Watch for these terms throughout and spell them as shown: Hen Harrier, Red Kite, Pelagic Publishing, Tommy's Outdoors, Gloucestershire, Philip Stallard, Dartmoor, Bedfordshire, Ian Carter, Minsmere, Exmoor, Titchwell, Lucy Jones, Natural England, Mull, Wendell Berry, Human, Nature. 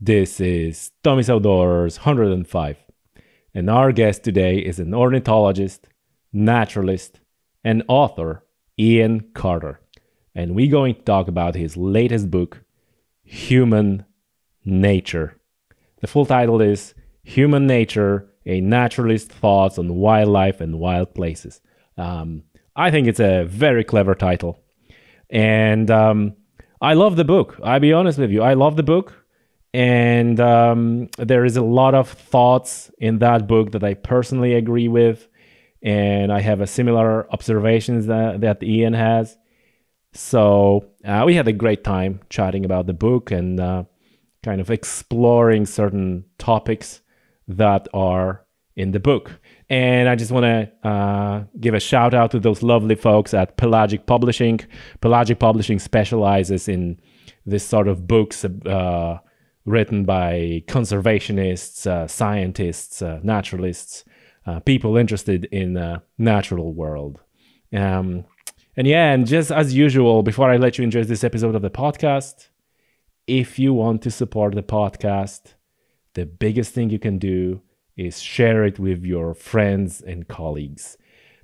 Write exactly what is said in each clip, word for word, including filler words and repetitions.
This is Tommy's Outdoors one oh five, and our guest today is an ornithologist, naturalist, and author, Ian Carter. And we're going to talk about his latest book, Human Nature. The full title is Human Nature, A Naturalist's Thoughts on Wildlife and Wild Places. Um, I think it's a very clever title. And um, I love the book. I'll be honest with you. I love the book. And um, there is a lot of thoughts in that book that I personally agree with. And I have a similar observations that, that Ian has. So uh, we had a great time chatting about the book and uh, kind of exploring certain topics that are in the book. And I just want to uh, give a shout out to those lovely folks at Pelagic Publishing. Pelagic Publishing specializes in this sort of books uh, written by conservationists, uh, scientists, uh, naturalists, uh, people interested in the natural world. Um, and yeah, and just as usual, before I let you enjoy this episode of the podcast, if you want to support the podcast, the biggest thing you can do is share it with your friends and colleagues.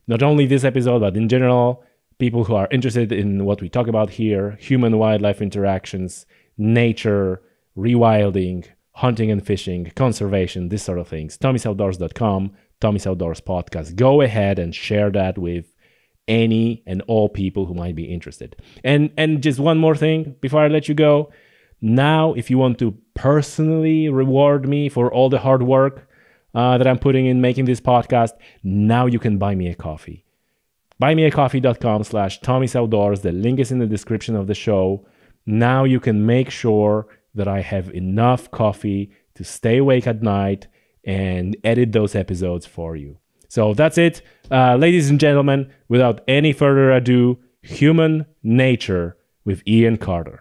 Not only this episode, but in general, people who are interested in what we talk about here, human-wildlife interactions, nature, rewilding, hunting and fishing, conservation, this sort of things. Tommy's Outdoors dot com, Tommy's Outdoors podcast. Go ahead and share that with any and all people who might be interested. And, and just one more thing before I let you go. Now, if you want to personally reward me for all the hard work uh, that I'm putting in making this podcast, now you can buy me a coffee. Buy me a coffee dot com slash Tommy's Outdoors. The link is in the description of the show. Now you can make sure that I have enough coffee to stay awake at night and edit those episodes for you. So that's it. Uh, ladies and gentlemen, without any further ado, Human Nature with Ian Carter.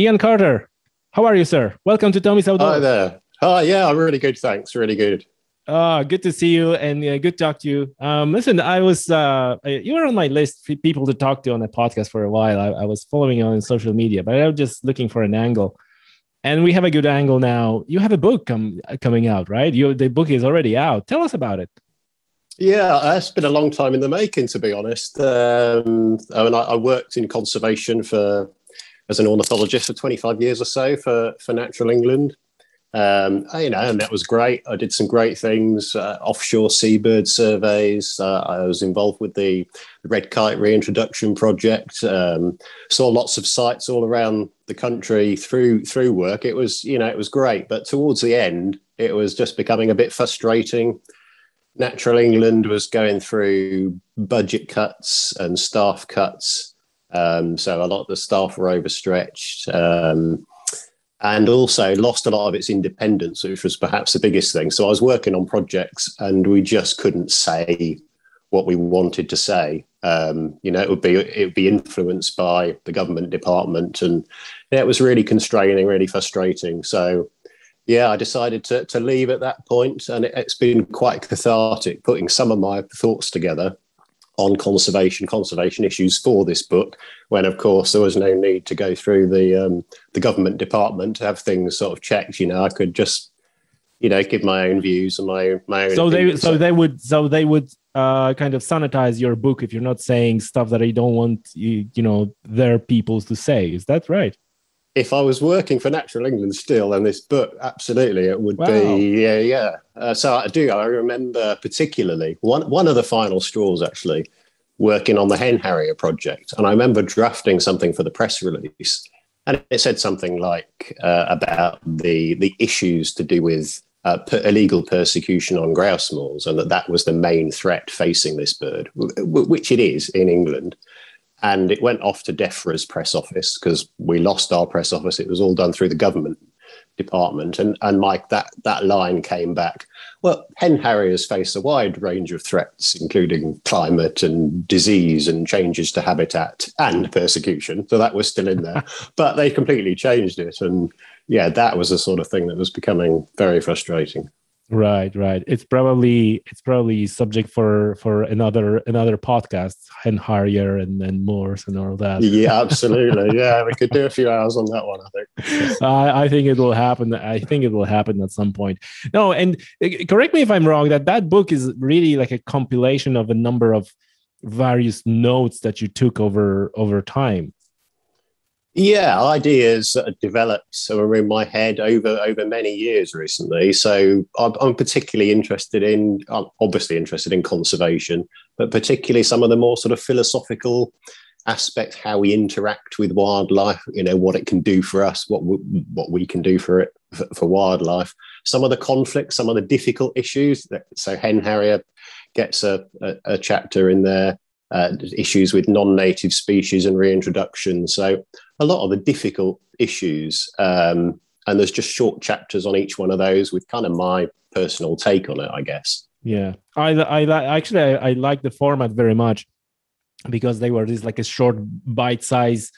Ian Carter, how are you, sir? Welcome to Tommy's Outdoors. Hi there. Hi, oh, yeah, I'm really good, thanks. Really good. Uh, good to see you and uh, good to talk to you. Um, listen, I was uh, you were on my list of people to talk to on the podcast for a while. I, I was following you on social media, but I was just looking for an angle. And we have a good angle now. You have a book com- coming out, right? You, the book is already out. Tell us about it. Yeah, it's been a long time in the making, to be honest. Um, I mean, I, I worked in conservation for... as an ornithologist for twenty-five years or so for, for Natural England. Um, you know, and that was great. I did some great things, uh, offshore seabird surveys. Uh, I was involved with the Red Kite reintroduction project. Um, saw lots of sites all around the country through through work. It was, you know, it was great. But towards the end, it was just becoming a bit frustrating. Natural England was going through budget cuts and staff cuts. Um, so a lot of the staff were overstretched um, and also lost a lot of its independence, which was perhaps the biggest thing. So I was working on projects and we just couldn't say what we wanted to say. Um, you know, it would be it would be influenced by the government department, and yeah, it was really constraining, really frustrating. So, yeah, I decided to, to leave at that point, and it, it's been quite cathartic putting some of my thoughts together on conservation, conservation issues for this book, when of course there was no need to go through the um, the government department to have things sort of checked. You know, I could just, you know, give my own views and my my own. So they so they would so they would uh, kind of sanitize your book if you're not saying stuff that they don't want you, you know, their people to say. Is that right? If I was working for Natural England still and this book, absolutely, it would wow. be, yeah, yeah. Uh, so I do, I remember particularly, one, one of the final straws actually, working on the Hen Harrier project. And I remember drafting something for the press release, and it said something like uh, about the, the issues to do with uh, per- illegal persecution on grouse moors, and that that was the main threat facing this bird, w- which it is in England. And it went off to DEFRA's press office because we lost our press office. It was all done through the government. department. And, and Mike, that, that line came back. Well, hen harriers face a wide range of threats, including climate and disease and changes to habitat and persecution. So that was still in there, but they completely changed it. And yeah, that was the sort of thing that was becoming very frustrating. Right, right. It's probably it's probably subject for, for another another podcast, Hen Harrier and, and Moors and all that. Yeah, absolutely. Yeah, we could do a few hours on that one, I think. uh, I think it will happen. I think it will happen at some point. No, and uh, correct me if I'm wrong, that that book is really like a compilation of a number of various notes that you took over over time. Yeah, ideas that have developed are in my head over, over many years recently. So I'm, I'm particularly interested in, I'm obviously interested in conservation, but particularly some of the more sort of philosophical aspects, how we interact with wildlife, you know, what it can do for us, what we, what we can do for it, for, for wildlife. Some of the conflicts, some of the difficult issues. That, so Hen Harrier gets a, a, a chapter in there. Uh, issues with non-native species and reintroduction. So a lot of the difficult issues. Um, and there's just short chapters on each one of those with kind of my personal take on it, I guess. Yeah. I, I actually, I, I like the format very much because they were just like a short bite-sized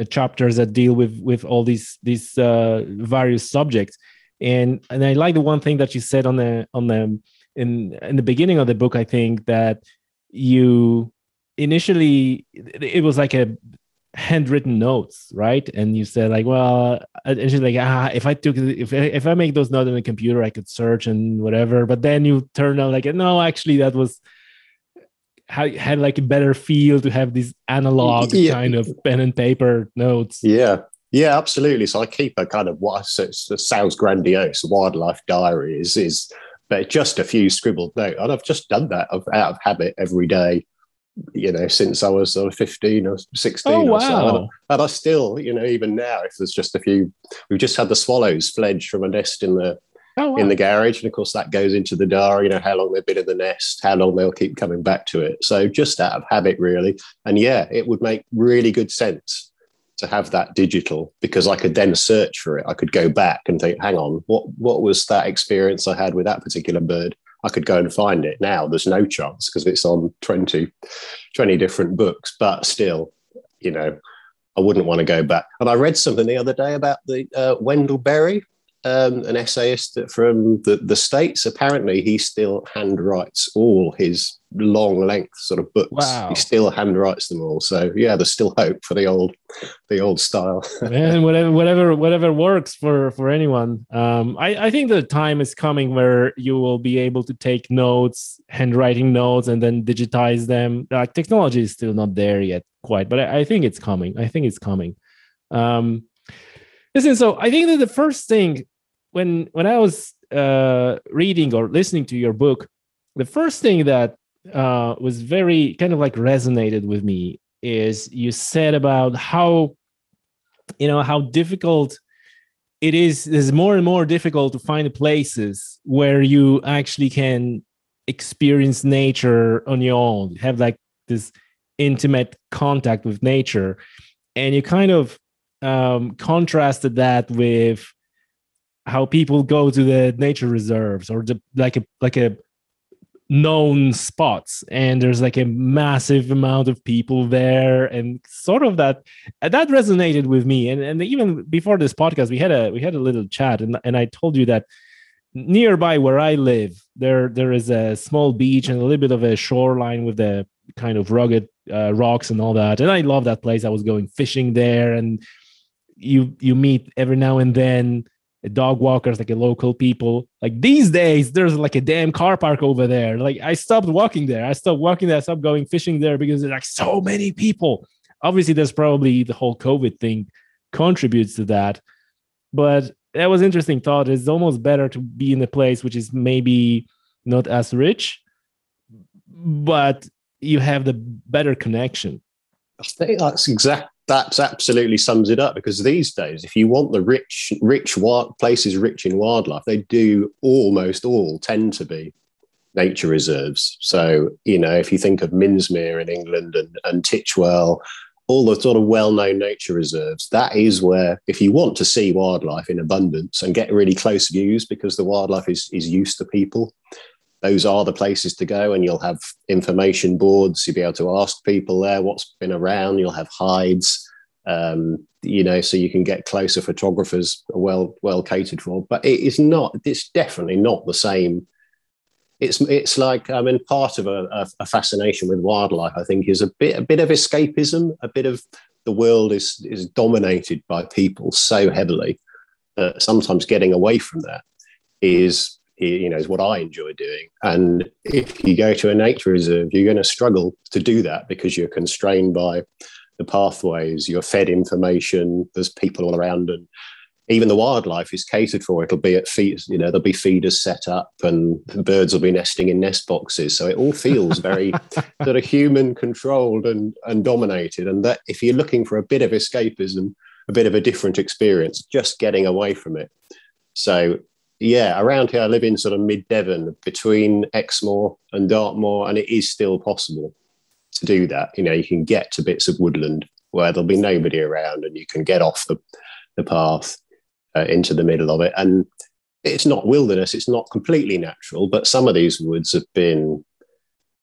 uh, chapters that deal with, with all these, these uh, various subjects. And, and I like the one thing that you said on the, on the, in, in the beginning of the book, I think that you, initially it was like a handwritten notes, right? And you said like, well, initially like, ah, if I took, if if I make those notes on the computer, I could search and whatever. But then you turn out like, no, actually, that was had like a better feel to have these analog yeah. kind of pen and paper notes. Yeah, yeah, absolutely. So I keep a kind of what so it sounds grandiose. Wildlife diary is is, but just a few scribbled notes, and I've just done that out of habit every day. You know, since I was sort of fifteen or sixteen oh, wow. or so. And I still, you know, even now, if there's just a few, we've just had the swallows fledge from a nest in the oh, wow. in the garage. And of course that goes into the diary, you know, how long they've been in the nest, how long they'll keep coming back to it. So just out of habit, really. And yeah, it would make really good sense to have that digital because I could then search for it. I could go back and think, hang on, what what was that experience I had with that particular bird? I could go and find it now. There's no chance because it's on twenty, twenty different books, but still, you know, I wouldn't want to go back. And I read something the other day about the uh, Wendell Berry, um, an essayist from the, the States. Apparently he still handwrites all his long length sort of books. Wow. He still handwrites them all. So yeah, there's still hope for the old, the old style. Man, whatever, whatever, whatever works for, for anyone. Um, I, I think the time is coming where you will be able to take notes, handwriting notes, and then digitize them. Uh, technology is still not there yet quite, but I, I think it's coming. I think it's coming. Um, listen, so I think that the first thing when, when I was uh, reading or listening to your book, the first thing that uh was very kind of like resonated with me is you said about how you know how difficult it is it's more and more difficult to find places where you actually can experience nature on your own, have like this intimate contact with nature. And you kind of um contrasted that with how people go to the nature reserves or the like a like a known spots, and there's like a massive amount of people there, and sort of that that resonated with me. And and even before this podcast, we had a we had a little chat, and, and I told you that nearby where I live, there there is a small beach and a little bit of a shoreline with the kind of rugged uh, rocks and all that. And I love that place. I was going fishing there, and you you meet every now and then dog walkers, like a local people. Like these days, there's like a damn car park over there. Like I stopped walking there. I stopped walking there. I stopped going fishing there because there's like so many people. Obviously, there's probably the whole COVID thing contributes to that. But that was an interesting thought. It's almost better to be in a place which is maybe not as rich, but you have the better connection. I think that's exactly. That's absolutely sums it up, because these days, if you want the rich, rich wild places rich in wildlife, they do almost all tend to be nature reserves. So, you know, if you think of Minsmere in England and, and Titchwell all the sort of well-known nature reserves, that is where, if you want to see wildlife in abundance and get really close views because the wildlife is, is used to people, those are the places to go. And you'll have information boards. You'll be able to ask people there what's been around. You'll have hides, um, you know, so you can get closer. Photographers are well, well catered for. But it is not, it's definitely not the same. It's it's like, I mean, part of a, a fascination with wildlife, I think, is a bit a bit of escapism, a bit of the world is is dominated by people so heavily that sometimes getting away from that is, you know, is what I enjoy doing. And if you go to a nature reserve, you're going to struggle to do that because you're constrained by the pathways, you're fed information, there's people all around, and even the wildlife is catered for. It'll be at feed, you know, there'll be feeders set up and the birds will be nesting in nest boxes. So it all feels very sort of human controlled and, and dominated. And that if you're looking for a bit of escapism, a bit of a different experience, just getting away from it. So yeah, around here, I live in sort of mid Devon between Exmoor and Dartmoor, and it is still possible to do that. You know, you can get to bits of woodland where there'll be nobody around and you can get off the, the path. Uh, into the middle of it, and it's not wilderness, it's not completely natural, but some of these woods have been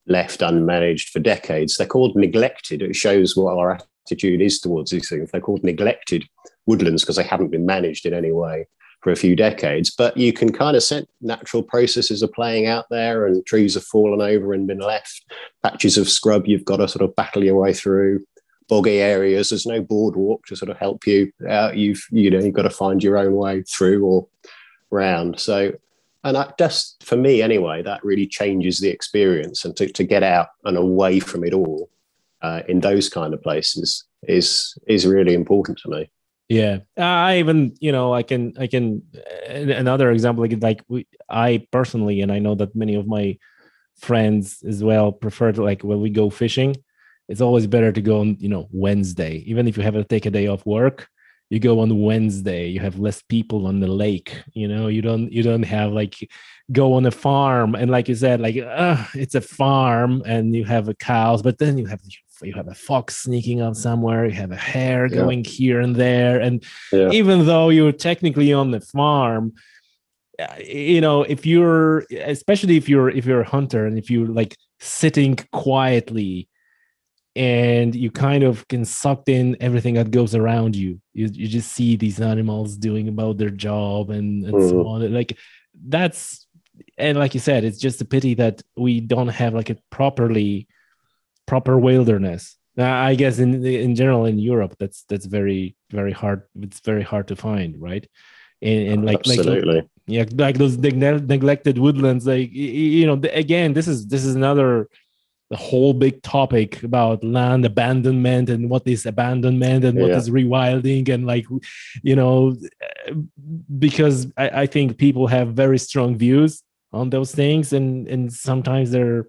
left unmanaged for decades. They're called neglected. It shows what our attitude is towards these things. They're called neglected woodlands because they haven't been managed in any way for a few decades, but you can kind of sense natural processes are playing out there, and trees have fallen over and been left patches of scrub you've got to sort of battle your way through. Boggy areas, there's no boardwalk to sort of help you out. You've, you know, you've got to find your own way through or round. So, and I, just for me anyway, that really changes the experience, and to, to get out and away from it all uh, in those kind of places is is really important to me. Yeah, I even, you know, I can, I can, another example, like, like we, I personally, and I know that many of my friends as well prefer to, like, when we go fishing, it's always better to go on, you know, Wednesday. Even if you have to take a day off work, you go on Wednesday. You have less people on the lake. You know, you don't you don't have, like, go on a farm. And like you said, like uh, it's a farm and you have a cows, but then you have you have a fox sneaking out somewhere. You have a hare yeah. going here and there. And yeah. even though you're technically on the farm, you know, if you're, especially if you're if you're a hunter and if you're like sitting quietly, and you kind of can suck in everything that goes around you. You, you just see these animals doing about their job and, and mm. so on. Like that's, and like you said, it's just a pity that we don't have like a properly proper wilderness. Now, I guess in in general in Europe, that's that's very very hard. It's very hard to find, right? And, and like absolutely, like, yeah, like those neglected woodlands. Like, you know, again, this is this is another. The whole big topic about land abandonment and what is abandonment and what yeah. is rewilding, and like, you know, because I, I think people have very strong views on those things, and and sometimes they're,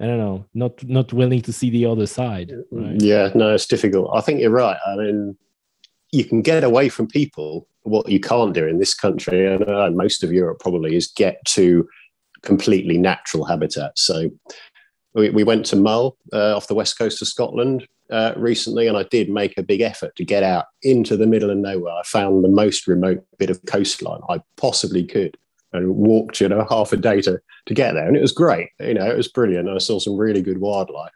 I don't know, not not willing to see the other side. Right? Yeah, no, it's difficult. I think you're right. I mean, you can get away from people. What you can't do in this country and uh, most of Europe probably is get to completely natural habitat. So. We, we went to Mull uh, off the west coast of Scotland uh, recently, and I did make a big effort to get out into the middle of nowhere. I found the most remote bit of coastline I possibly could and walked, you know, half a day to, to get there. And it was great. You know, it was brilliant. I saw some really good wildlife.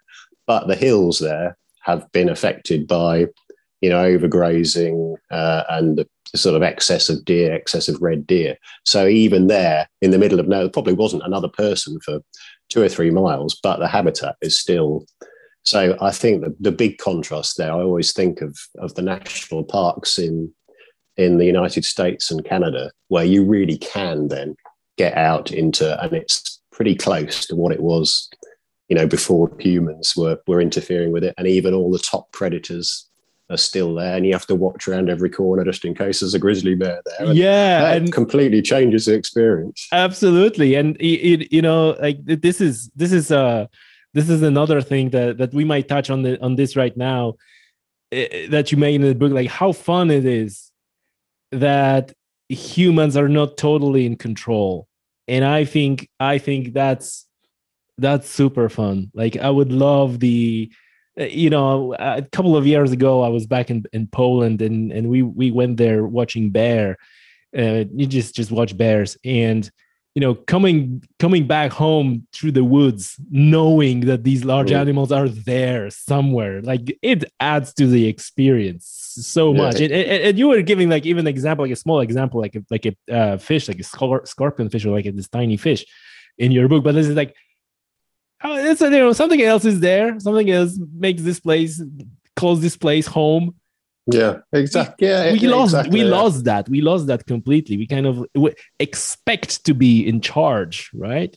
But the hills there have been affected by, you know, overgrazing uh, and the sort of excess of deer, excess of red deer. So even there in the middle of nowhere, probably wasn't another person for two or three miles, but the habitat is still. So I think the, the big contrast there, I always think of, of the national parks in, in the United States and Canada, where you really can then get out into, and it's pretty close to what it was, you know, before humans were, were interfering with it. And even all the top predators are still there, and you have to watch around every corner just in case there's a grizzly bear there. And yeah, that and completely changes the experience. Absolutely, and it, it, you know, like this is this is uh this is another thing that that we might touch on the on this right now uh, that you made in the book, like how fun it is that humans are not totally in control, and I think I think that's that's super fun. Like I would love the you know, a couple of years ago, I was back in, in Poland, and, and we we went there watching bear. Uh, you just just watch bears, and you know, coming coming back home through the woods, knowing that these large Ooh. animals are there somewhere, like it adds to the experience so yeah. much. And, and, and you were giving like even an example, like a small example, like a, like a uh, fish, like a scor- scorpion fish, or like a, this tiny fish in your book, but this is like. Oh, it's, you know, something else is there. Something else makes this place, calls this place home. Yeah, exactly. Yeah, we yeah, lost, exactly, we yeah. lost that. We lost that completely. We kind of we expect to be in charge, right?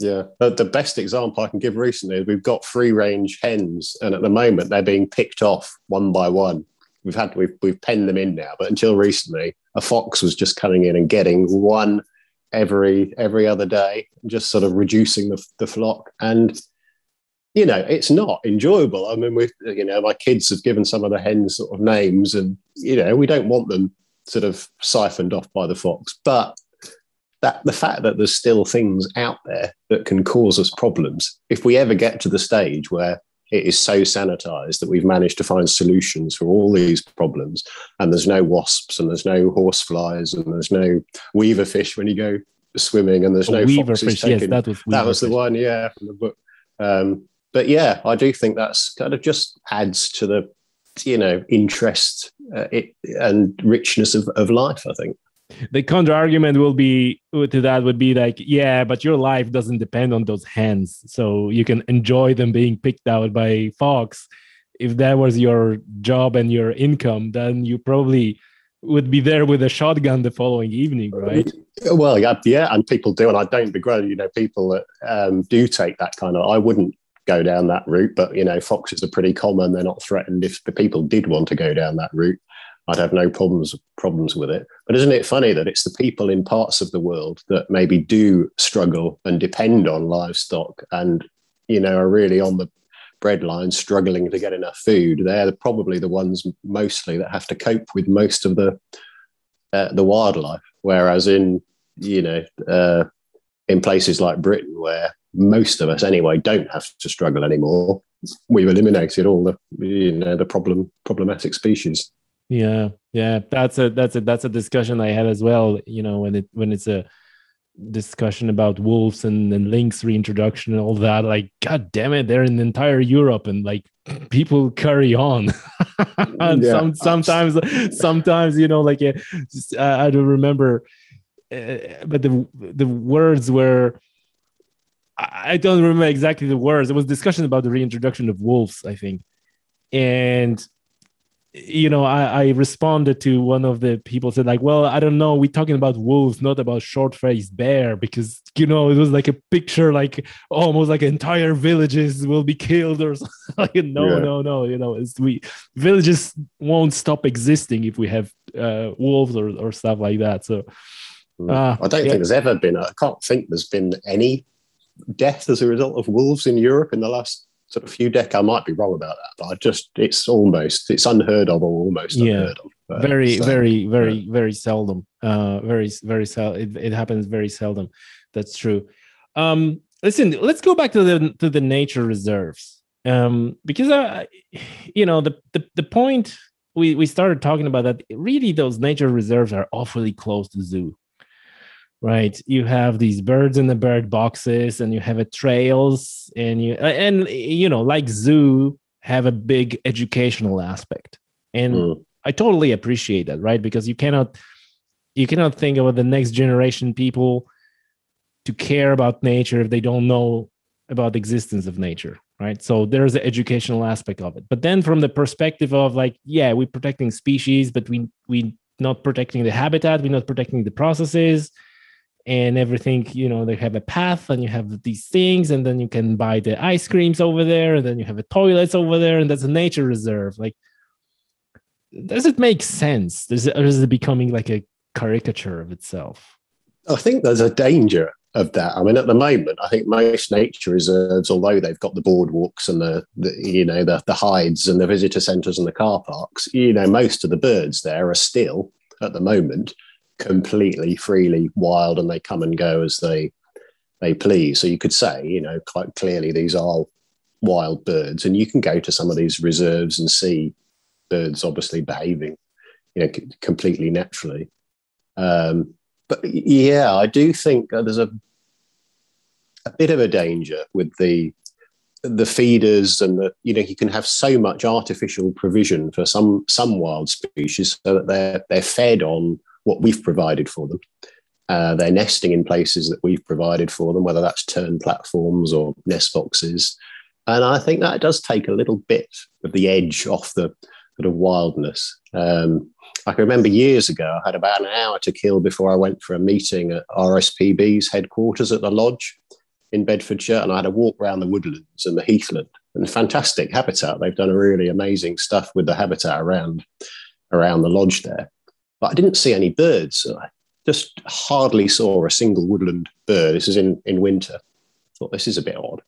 Yeah. The, the best example I can give recently is we've got free-range hens, and at the moment they're being picked off one by one. We've had we've we've penned them in now, but until recently, a fox was just coming in and getting one. every every other day, just sort of reducing the, the flock. And you know, it's not enjoyable. I mean, we've, you know, my kids have given some of the hens sort of names, and you know, we don't want them sort of siphoned off by the fox, but that the fact that there's still things out there that can cause us problems, if we ever get to the stage where it is so sanitized that we've managed to find solutions for all these problems, and there's no wasps, and there's no horse flies, and there's no weaver fish when you go swimming, and there's no weaver foxes fish. Taken. Yes, that was, that was the fish. one, yeah, from the book. Um, but yeah, I do think that's kind of just adds to the, you know, interest uh, it, and richness of, of life, I think. The counter argument will be to that would be like, yeah, but your life doesn't depend on those hens, so you can enjoy them being picked out by fox. If that was your job and your income, then you probably would be there with a shotgun the following evening, right? Well, yeah, and people do, and I don't begrudge, you know, people that um, do take that kind of. I wouldn't go down that route, but you know, foxes are pretty common; they're not threatened. If the people did want to go down that route, I'd have no problems problems with it. But isn't it funny that it's the people in parts of the world that maybe do struggle and depend on livestock and, you know, are really on the breadline, struggling to get enough food? They're probably the ones mostly that have to cope with most of the uh, the wildlife. Whereas in, you know, uh, in places like Britain, where most of us anyway don't have to struggle anymore, we've eliminated all the, you know, the problem problematic species. Yeah, yeah, that's a that's a that's a discussion I had as well. You know, when it when it's a discussion about wolves and, and lynx reintroduction and all that, like, god damn it, they're in the entire Europe, and like people carry on. and yeah. some, sometimes, sometimes you know, like yeah, just, uh, I don't remember, uh, but the the words were. I don't remember exactly the words. It was discussion about the reintroduction of wolves, I think, and. You know, I, I responded to one of the people said like, well, I don't know. We're talking about wolves, not about short-faced bear, because, you know, it was like a picture, like almost like entire villages will be killed or something. like, no, yeah. no, no. You know, it's, we villages won't stop existing if we have uh, wolves or, or stuff like that. So uh, I don't yeah. think there's ever been, I can't think there's been any death as a result of wolves in Europe in the last sort of few decades. I might be wrong about that, but I just, it's almost, it's unheard of or almost yeah. unheard of. Uh, very, so, very, very, yeah. very seldom. Uh, very, very seldom. It, it happens very seldom. That's true. Um, listen, let's go back to the to the nature reserves. Um, because, I, you know, the, the, the point we, we started talking about that, really those nature reserves are awfully close to zoo. Right, you have these birds in the bird boxes, and you have a trails, and you and you know, like zoo have a big educational aspect, and mm. I totally appreciate that, right? Because you cannot you cannot think about the next generation people to care about nature if they don't know about the existence of nature, right? So there's the educational aspect of it, but then from the perspective of like, yeah, we're protecting species, but we we not protecting the habitat, we're not protecting the processes. And everything, you know, they have a path, and you have these things, and then you can buy the ice creams over there, and then you have the toilets over there, and that's a nature reserve. Like, does it make sense? Does it, or is it becoming like a caricature of itself? I think there's a danger of that. I mean, at the moment, I think most nature reserves, although they've got the boardwalks and the, the you know, the, the hides and the visitor centres and the car parks, you know, most of the birds there are still, at the moment, completely freely wild, and they come and go as they they please. So you could say, you know, quite clearly these are wild birds, and you can go to some of these reserves and see birds obviously behaving, you know, c- completely naturally. Um, but yeah, I do think there's a a bit of a danger with the the feeders, and the, you know, you can have so much artificial provision for some some wild species so that they're they're fed on what we've provided for them. Uh, they're nesting in places that we've provided for them, whether that's turn platforms or nest boxes. And I think that does take a little bit of the edge off the sort of wildness. Um, I can remember years ago, I had about an hour to kill before I went for a meeting at R S P B's headquarters at the lodge in Bedfordshire, and I had a walk around the woodlands and the heathland, and fantastic habitat. They've done really amazing stuff with the habitat around, around the lodge there. But I didn't see any birds, so I just hardly saw a single woodland bird. This is in, in winter. I thought, this is a bit odd.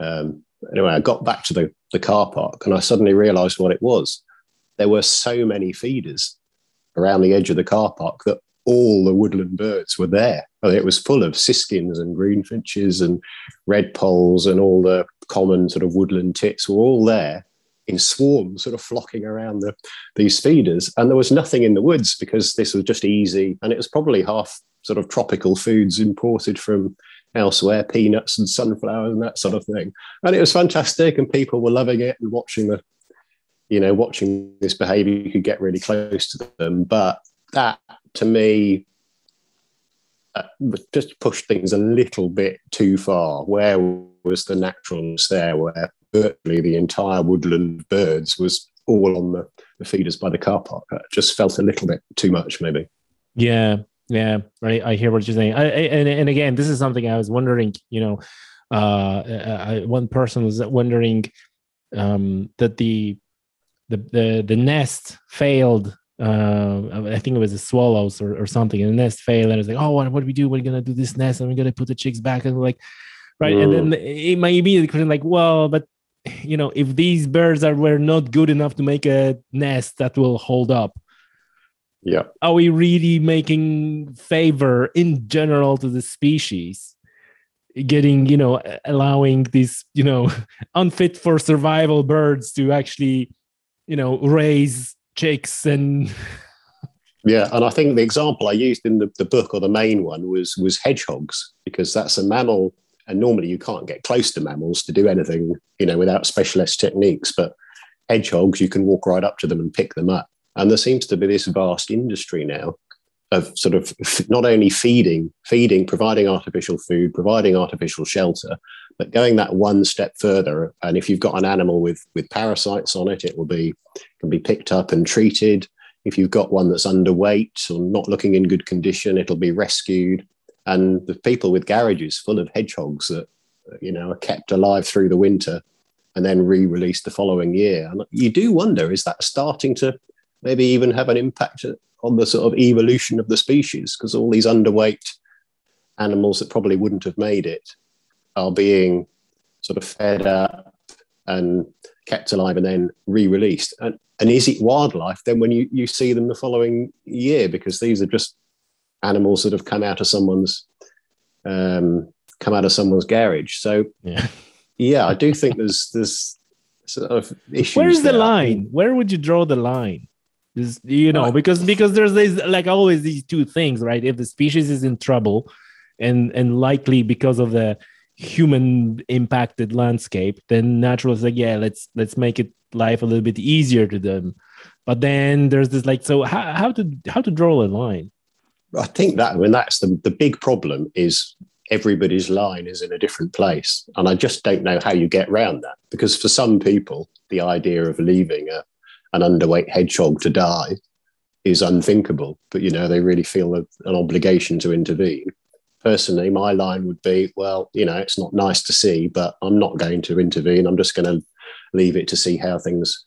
Um, anyway, I got back to the, the car park and I suddenly realised what it was. There were so many feeders around the edge of the car park that all the woodland birds were there. I mean, it was full of siskins and greenfinches and redpolls, and all the common sort of woodland tits were all there in swarms, sort of flocking around the, these feeders. And there was nothing in the woods because this was just easy. And it was probably half sort of tropical foods imported from elsewhere, peanuts and sunflowers and that sort of thing. And it was fantastic, and people were loving it and watching the, you know, watching this behavior. You could get really close to them. But that, to me, uh, just pushed things a little bit too far. Where was the naturalness there, where virtually the entire woodland birds was all on the, the feeders by the car park? It just felt a little bit too much, maybe. Yeah, yeah, right. I hear what you're saying. I, I, and, and again, this is something I was wondering, you know, uh, I, one person was wondering um, that the, the the the nest failed. Uh, I think it was the swallows or, or something, and the nest failed, and it's like, oh, what, what do we do? We're going to do this nest, and we're going to put the chicks back, and like, right, mm. and then it might be like, well, but you know, if these birds are were not good enough to make a nest that will hold up, yeah, are we really making favor in general to the species, getting, you know, allowing these, you know, unfit for survival birds to actually, you know, raise chicks? And yeah, and I think the example I used in the, the book, or the main one, was was hedgehogs, because that's a mammal. And normally you can't get close to mammals to do anything, you know, without specialist techniques. But hedgehogs, you can walk right up to them and pick them up. And there seems to be this vast industry now of sort of not only feeding, feeding, providing artificial food, providing artificial shelter, but going that one step further. And if you've got an animal with with parasites on it, it will be can be picked up and treated. If you've got one that's underweight or not looking in good condition, it'll be rescued. And the people with garages full of hedgehogs that, you know, are kept alive through the winter and then re-released the following year. And you do wonder, is that starting to maybe even have an impact on the sort of evolution of the species? Because all these underweight animals that probably wouldn't have made it are being sort of fed up and kept alive and then re-released. And, and is it wildlife then when you, you see them the following year? Because these are just animals that have come out of someone's um, come out of someone's garage. So yeah, yeah I do think there's there's sort of issues. Where's the line? Where would you draw the line? Is, you know, because because there's these, like, always these two things, right? If the species is in trouble, and and likely because of the human impacted landscape, then naturalists like, yeah, let's let's make it life a little bit easier to them. But then there's this, like, so how how to how to draw a line? I think that, I mean, that's the, the big problem, is everybody's line is in a different place. And I just don't know how you get around that, because for some people, the idea of leaving a, an underweight hedgehog to die is unthinkable. But, you know, they really feel a, an obligation to intervene. Personally, my line would be, well, you know, it's not nice to see, but I'm not going to intervene. I'm just going to leave it to see how things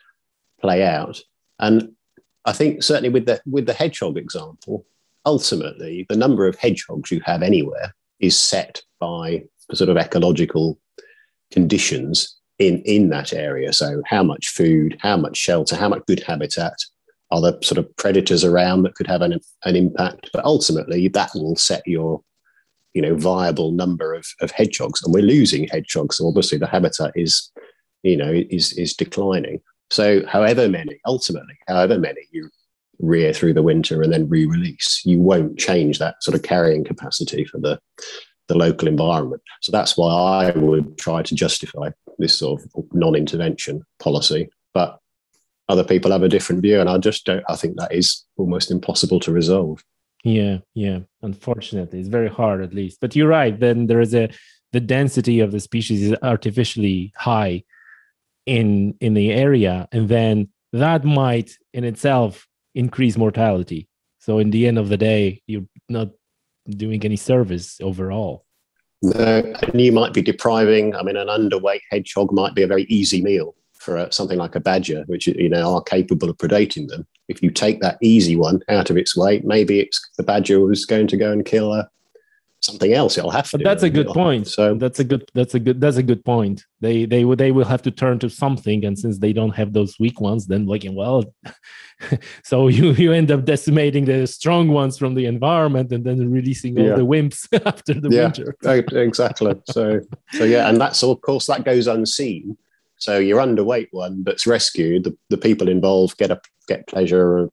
play out. And I think certainly with the with the hedgehog example, ultimately, the number of hedgehogs you have anywhere is set by sort of ecological conditions in, in that area. So how much food, how much shelter, how much good habitat, are there sort of predators around that could have an, an impact? But ultimately, that will set your, you know, viable number of, of hedgehogs. And we're losing hedgehogs. So obviously, the habitat is you know, is is declining. So however many, ultimately, however many you rear through the winter and then re-release, you won't change that sort of carrying capacity for the, the local environment. So that's why I would try to justify this sort of non-intervention policy. But other people have a different view, and I just don't, I think that is almost impossible to resolve. Yeah, yeah. Unfortunately, it's very hard at least. But you're right, then there is a, the density of the species is artificially high in in the area, and then that might in itself increase mortality. So in the end of the day, you're not doing any service overall. No, and you might be depriving, I mean, an underweight hedgehog might be a very easy meal for a, something like a badger, which, you know, are capable of predating them. If you take that easy one out of its way, maybe it's the badger was going to go and kill a, something else. It'll have to. But that's a good point. So that's a good. That's a good. That's a good point. They they would they will have to turn to something, and since they don't have those weak ones, then like well, so you you end up decimating the strong ones from the environment, and then releasing all yeah. the wimps after the yeah, winter. Exactly. So so yeah, and that's of course that goes unseen. So your underweight one that's rescued, the, the people involved get a get pleasure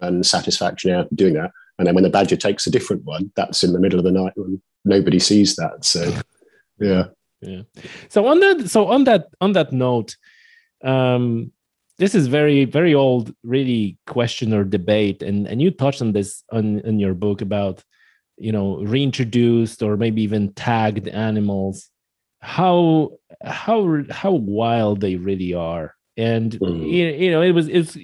and satisfaction out of doing that. And then when the badger takes a different one, that's in the middle of the night when nobody sees that. So, yeah, yeah. So on that, so on that, on that note, um, this is very, very old, really question or debate, and and you touched on this on in your book about, you know, reintroduced or maybe even tagged animals, how how how wild they really are, and mm. you, you know, it was it's.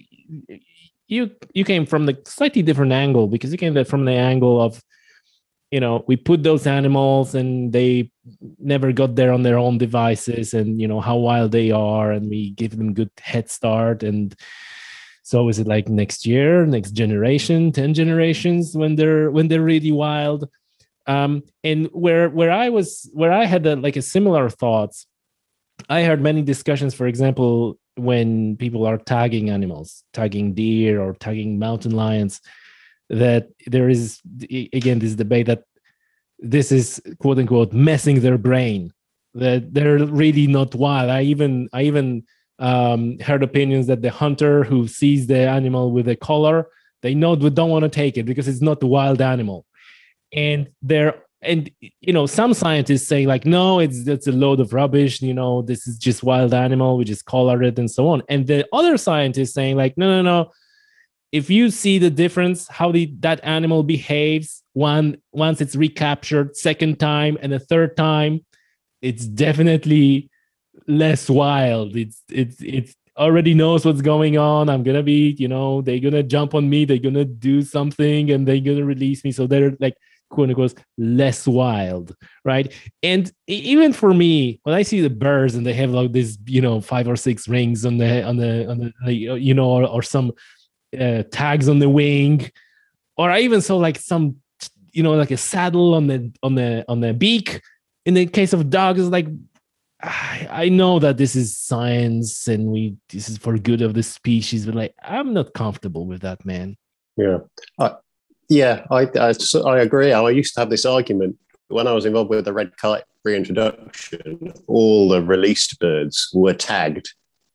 You you came from the slightly different angle, because you came from the angle of, you know, we put those animals and they never got there on their own devices, and, you know, how wild they are, and we give them good head start. And so is it like next year, next generation, ten generations when they're when they're really wild? Um, and where where I was where I had a, like a similar thoughts, I heard many discussions, for example, when people are tagging animals, tagging deer or tagging mountain lions, that there is, again, this debate that this is, quote unquote, messing their brain, that they're really not wild. I even I even um, heard opinions that the hunter who sees the animal with a collar, they know they don't want to take it because it's not a wild animal. And they're And, you know, some scientists say like, no, it's that's a load of rubbish. You know, this is just wild animal. We just collar it and so on. And the other scientists saying like, no, no, no. If you see the difference, how the, that animal behaves one, once it's recaptured second time and a third time, it's definitely less wild. It's it's it's already knows what's going on. I'm going to be, you know, they're going to jump on me. They're going to do something and they're going to release me. So they're like, quote unquote, less wild, right? And even for me, when I see the birds and they have like this, you know, five or six rings on the on the on the, you know, or, or some uh, tags on the wing, or I even saw like some, you know, like a saddle on the on the on the beak. In the case of dogs, like I, I know that this is science and we this is for good of the species, but like I'm not comfortable with that, man. Yeah. I- Yeah, I, I I agree. I used to have this argument when I was involved with the red kite reintroduction. All the released birds were tagged,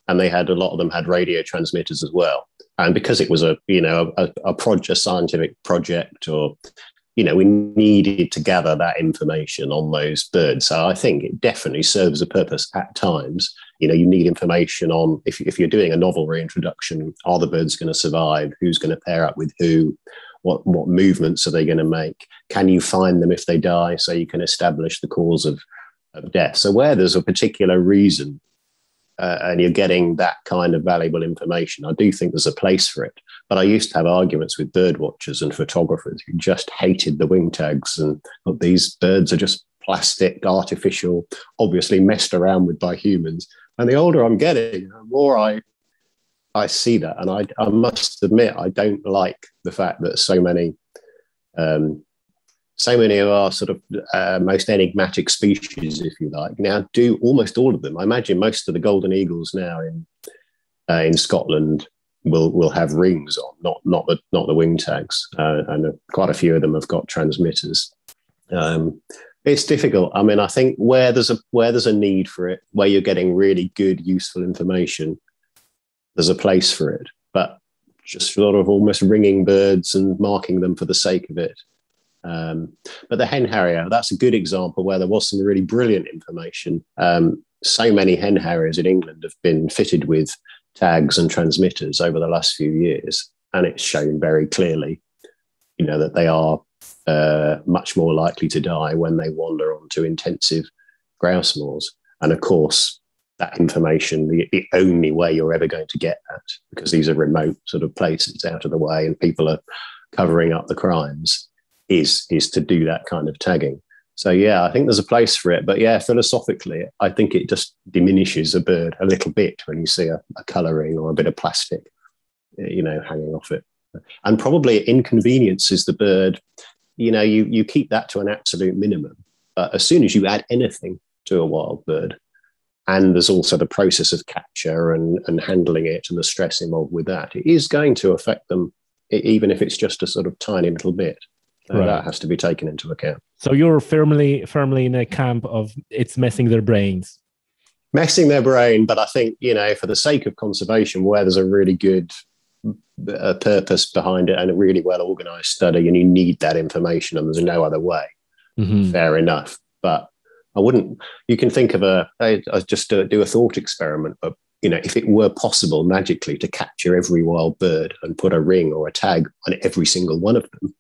and they had a lot of them had radio transmitters as well. And because it was a you know a, a project, a scientific project, or you know we needed to gather that information on those birds. So I think it definitely serves a purpose at times. You know, you need information on if if you're doing a novel reintroduction, are the birds going to survive? Who's going to pair up with who? What what movements are they going to make? Can you find them if they die, so you can establish the cause of, of death? So where there's a particular reason uh, and you're getting that kind of valuable information, I do think there's a place for it. But I used to have arguments with bird watchers and photographers who just hated the wing tags and look, these birds are just plastic, artificial, obviously messed around with by humans. And the older I'm getting, the more I... I see that, and I, I must admit, I don't like the fact that so many, um, so many of our sort of uh, most enigmatic species, if you like, now do almost all of them. I imagine most of the golden eagles now in uh, in Scotland will will have rings on, not not the not the wing tags, uh, and quite a few of them have got transmitters. Um, It's difficult. I mean, I think where there's a where there's a need for it, where you're getting really good, useful information, there's a place for it. But just a lot of almost ringing birds and marking them for the sake of it. Um, but the hen harrier, that's a good example where there was some really brilliant information. Um, so many hen harriers in England have been fitted with tags and transmitters over the last few years, and it's shown very clearly, you know, that they are uh, much more likely to die when they wander onto intensive grouse moors. And of course, that information, the, the only way you're ever going to get that, because these are remote sort of places out of the way and people are covering up the crimes, is is to do that kind of tagging. So yeah, I think there's a place for it. But yeah, philosophically, I think it just diminishes a bird a little bit when you see a, a colouring or a bit of plastic, you know, hanging off it. And probably inconveniences the bird. You know, you, you keep that to an absolute minimum. But as soon as you add anything to a wild bird, and there's also the process of capture and, and handling it and the stress involved with that, it is going to affect them, even if it's just a sort of tiny little bit. Right. That has to be taken into account. So you're firmly, firmly in a camp of it's messing their brains. Messing their brain, but I think, you know, for the sake of conservation, where there's a really good uh, purpose behind it and a really well-organised study, and you need that information and there's no other way, mm-hmm. fair enough. But I wouldn't, you can think of a, I, I just do, do a thought experiment, but, you know, if it were possible magically to capture every wild bird and put a ring or a tag on every single one of them,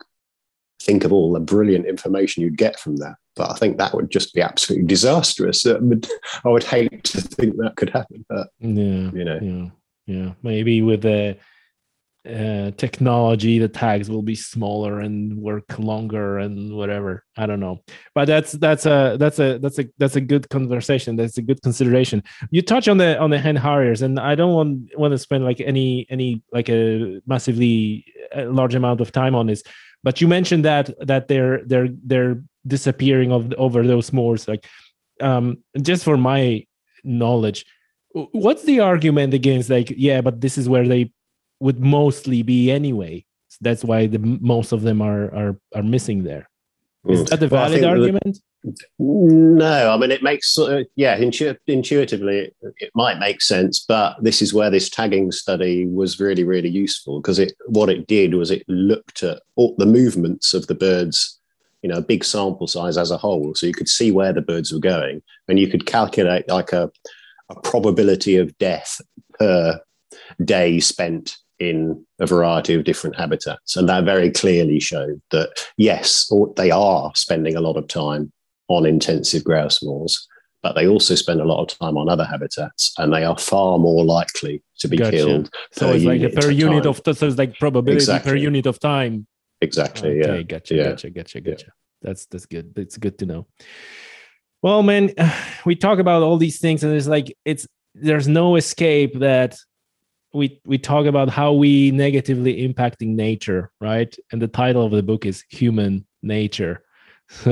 think of all the brilliant information you'd get from that. But I think that would just be absolutely disastrous. I would, I would hate to think that could happen. But, yeah, you know, yeah, yeah. Maybe with the uh, technology, the tags will be smaller and work longer and whatever. I don't know. But that's that's a that's a that's a that's a good conversation. That's a good consideration. You touch on the on the hen harriers, and I don't want want to spend like any any like a massively large amount of time on this. But you mentioned that that they're they're they're disappearing of over those moors. Like, um, just for my knowledge, what's the argument against? Like, yeah, but this is where they would mostly be anyway. So that's why the most of them are are are missing there. Is mm. that a valid well, argument? The, no, I mean it makes uh, yeah intu intuitively it, it might make sense, but this is where this tagging study was really really useful, because it what it did was it looked at all the movements of the birds, you know, a big sample size as a whole, so you could see where the birds were going, and you could calculate like a a probability of death per day spent in a variety of different habitats. And that very clearly showed that, yes, they are spending a lot of time on intensive grouse moors, but they also spend a lot of time on other habitats, and they are far more likely to be gotcha. Killed. So per it's like unit per unit time. Of so it's like probability exactly. per unit of time. Exactly. Okay, yeah. Gotcha. Yeah. Gotcha. Gotcha. Gotcha. Yeah. That's that's good. That's good to know. Well, man, we talk about all these things, and it's like it's there's no escape that. We we talk about how we negatively impacting nature, right? And the title of the book is Human Nature. So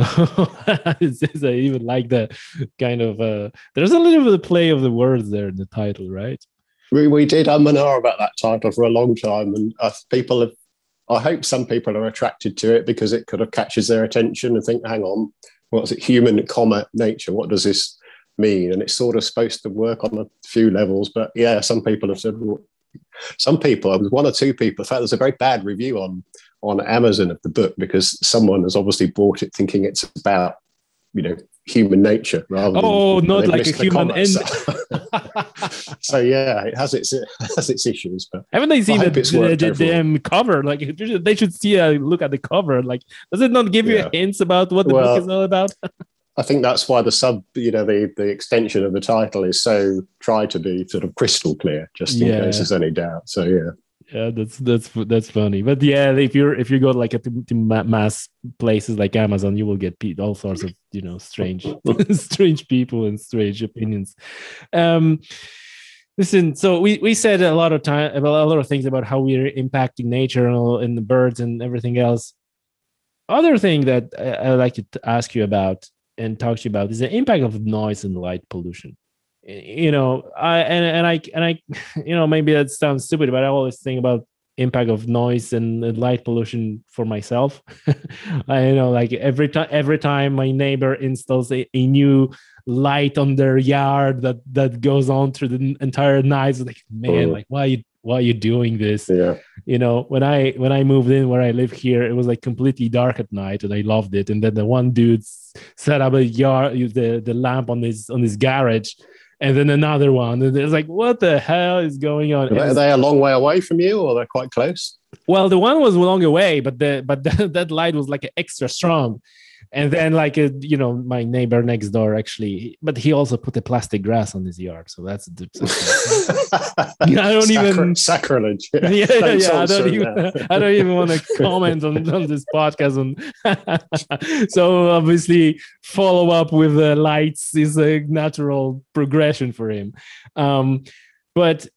it's just, I even like that kind of. Uh, there's a little bit of play of the words there in the title, right? We we did um and ah about that title for a long time, and uh, people have. I hope some people are attracted to it because it kind of catches their attention and think, "Hang on, what's it? Human, comma nature? What does this?" mean? And it's sort of supposed to work on a few levels, but yeah, some people have said, well, some people, one or two people, in fact, there's a very bad review on on Amazon of the book because someone has obviously bought it thinking it's about, you know, human nature rather oh, than not like a human end. So yeah, it has its it has its issues. But haven't they seen the, the, the um, cover? Like they should see a look at the cover. Like, does it not give yeah. you hints about what the well, book is all about? I think that's why the sub, you know, the, the extension of the title is so try to be sort of crystal clear, just in yeah. case there's any doubt. So yeah, yeah, that's that's that's funny. But yeah, if you're if you go like a, to mass places like Amazon, you will get all sorts of you know strange, strange people and strange opinions. Um, listen, so we we said a lot of time about a lot of things about how we're impacting nature and, all, and the birds and everything else. Other thing that I, I'd like to ask you about. And talk to you about is the impact of noise and light pollution. You know, I and and I and I, you know, maybe that sounds stupid, but I always think about impact of noise and light pollution for myself. I you know, like every time, every time my neighbor installs a, a new light on their yard that, that goes on through the entire night. It's like, man, like why are you, why are you doing this? Yeah. You know, when I, when I moved in where I live here, it was like completely dark at night and I loved it. And then the one dude set up a yard, the, the lamp on his, on his garage. And then another one. And it's like, what the hell is going on? Are they, are they a long way away from you, or they're quite close? Well, the one was a long way, but the but the, that light was like extra strong. And then, like a, you know, my neighbor next door actually, but he also put a plastic grass on his yard. So that's I don't Sacri- even sacrilege. Yeah, yeah, yeah, yeah. I don't even. I don't even want to comment on, on this podcast. On so obviously, follow up with the lights is a natural progression for him. Um, but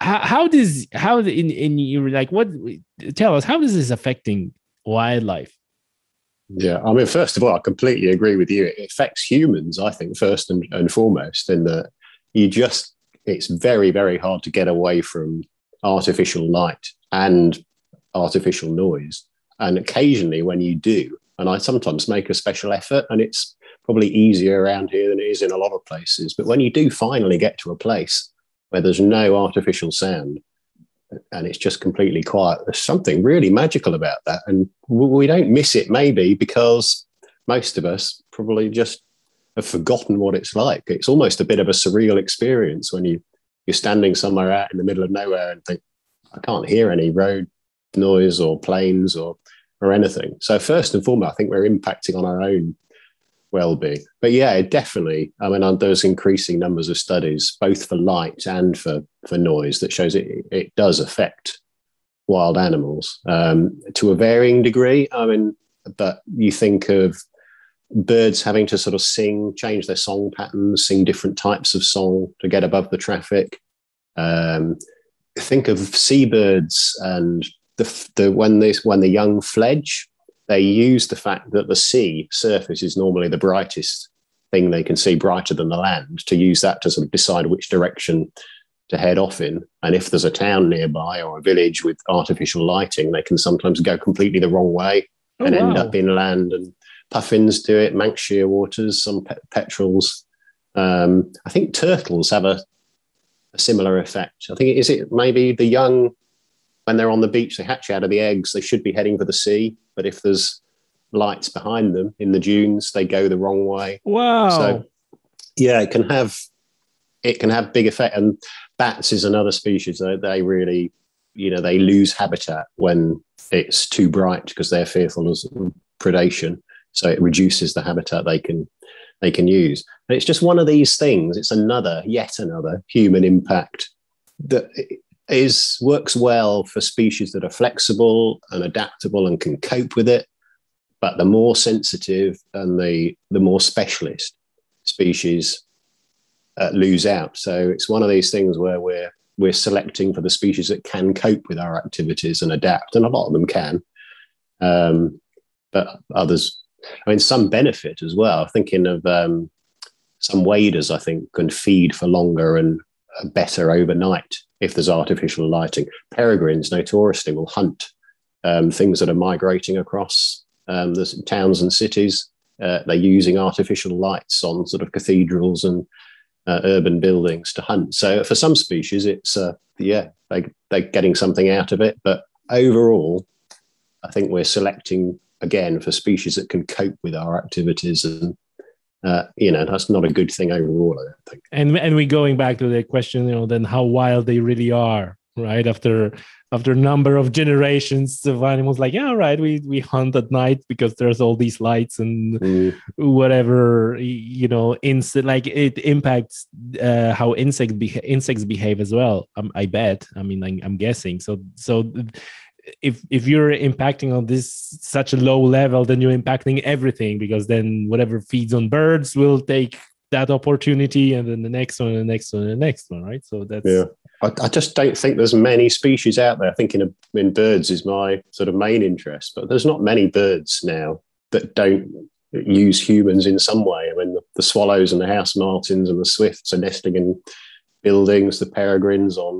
how, how does how in in you like what tell us how is this affecting wildlife? Yeah, I mean, first of all, I completely agree with you. It affects humans, I think, first and, and foremost, in that you just, it's very, very hard to get away from artificial light and artificial noise. And occasionally when you do, and I sometimes make a special effort, and it's probably easier around here than it is in a lot of places, but when you do finally get to a place where there's no artificial sound, and it's just completely quiet, there's something really magical about that. And we don't miss it, maybe, because most of us probably just have forgotten what it's like. It's almost a bit of a surreal experience when you, you're standing somewhere out in the middle of nowhere and think, I can't hear any road noise or planes or, or anything. So first and foremost, I think we're impacting on our own well-being. But yeah, definitely. I mean, there's increasing numbers of studies, both for light and for, for noise, that shows it, it does affect wild animals um, to a varying degree. I mean, but you think of birds having to sort of sing, change their song patterns, sing different types of song to get above the traffic. Um, think of seabirds and the, the when this when the young fledge. They use the fact that the sea surface is normally the brightest thing they can see, brighter than the land, to use that to sort of decide which direction to head off in. And if there's a town nearby or a village with artificial lighting, they can sometimes go completely the wrong way and oh, wow. end up inland. And puffins do it, Manx shearwaters, some pe- petrels. Um, I think turtles have a, a similar effect. I think, is it maybe the young... when they're on the beach, they hatch out of the eggs. They should be heading for the sea, but if there's lights behind them in the dunes, they go the wrong way. Wow! So, yeah, it can have it can have big effect. And bats is another species that they really, you know, they lose habitat when it's too bright because they're fearful of predation. So it reduces the habitat they can they can use. And it's just one of these things. It's another, yet another human impact that. It, Is works well for species that are flexible and adaptable and can cope with it, but the more sensitive and the the more specialist species uh, lose out. So it's one of these things where we're we're selecting for the species that can cope with our activities and adapt, and a lot of them can, um, but others. I mean, some benefit as well. Thinking of um, some waders, I think, can feed for longer and better overnight if there's artificial lighting. Peregrines notoriously will hunt um, things that are migrating across um, the towns and cities. Uh, they're using artificial lights on sort of cathedrals and uh, urban buildings to hunt. So for some species, it's, uh, yeah, they, they're getting something out of it. But overall, I think we're selecting, again, for species that can cope with our activities and Uh, you know, that's not a good thing overall, I don't think. And and we're going back to the question, you know, then how wild they really are, right? After after a number of generations of animals, like, yeah, right, we, we hunt at night because there's all these lights and mm. whatever, you know, insect, like it impacts uh, how insect beha- insects behave as well, um, I bet. I mean, I, I'm guessing. So so if if you're impacting on this such a low level, then you're impacting everything, because then whatever feeds on birds will take that opportunity, and then the next one, and the next one, and the next one, right? So that's... Yeah. I, I just don't think there's many species out there. Thinking of, in birds is my sort of main interest, but there's not many birds now that don't use humans in some way. I mean, the, the swallows and the house martins and the swifts are nesting in buildings, the peregrines on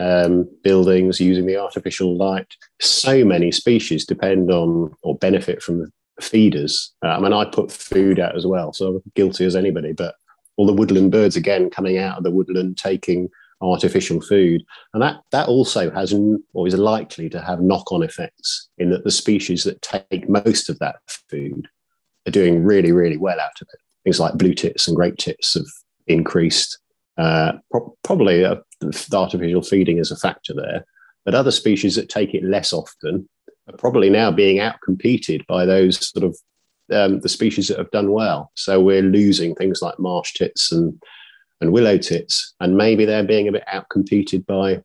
um, buildings using the artificial light. So many species depend on or benefit from the feeders. Uh, I mean, I put food out as well, so I'm guilty as anybody, but all the woodland birds, again, coming out of the woodland, taking artificial food. And that, that also has, or is likely to have, knock-on effects in that the species that take most of that food are doing really, really well out of it. Things like blue tits and grape tits have increased. Uh, pro probably uh, the artificial feeding is a factor there. But other species that take it less often are probably now being outcompeted by those sort of um, the species that have done well. So we're losing things like marsh tits and and willow tits, and maybe they're being a bit outcompeted by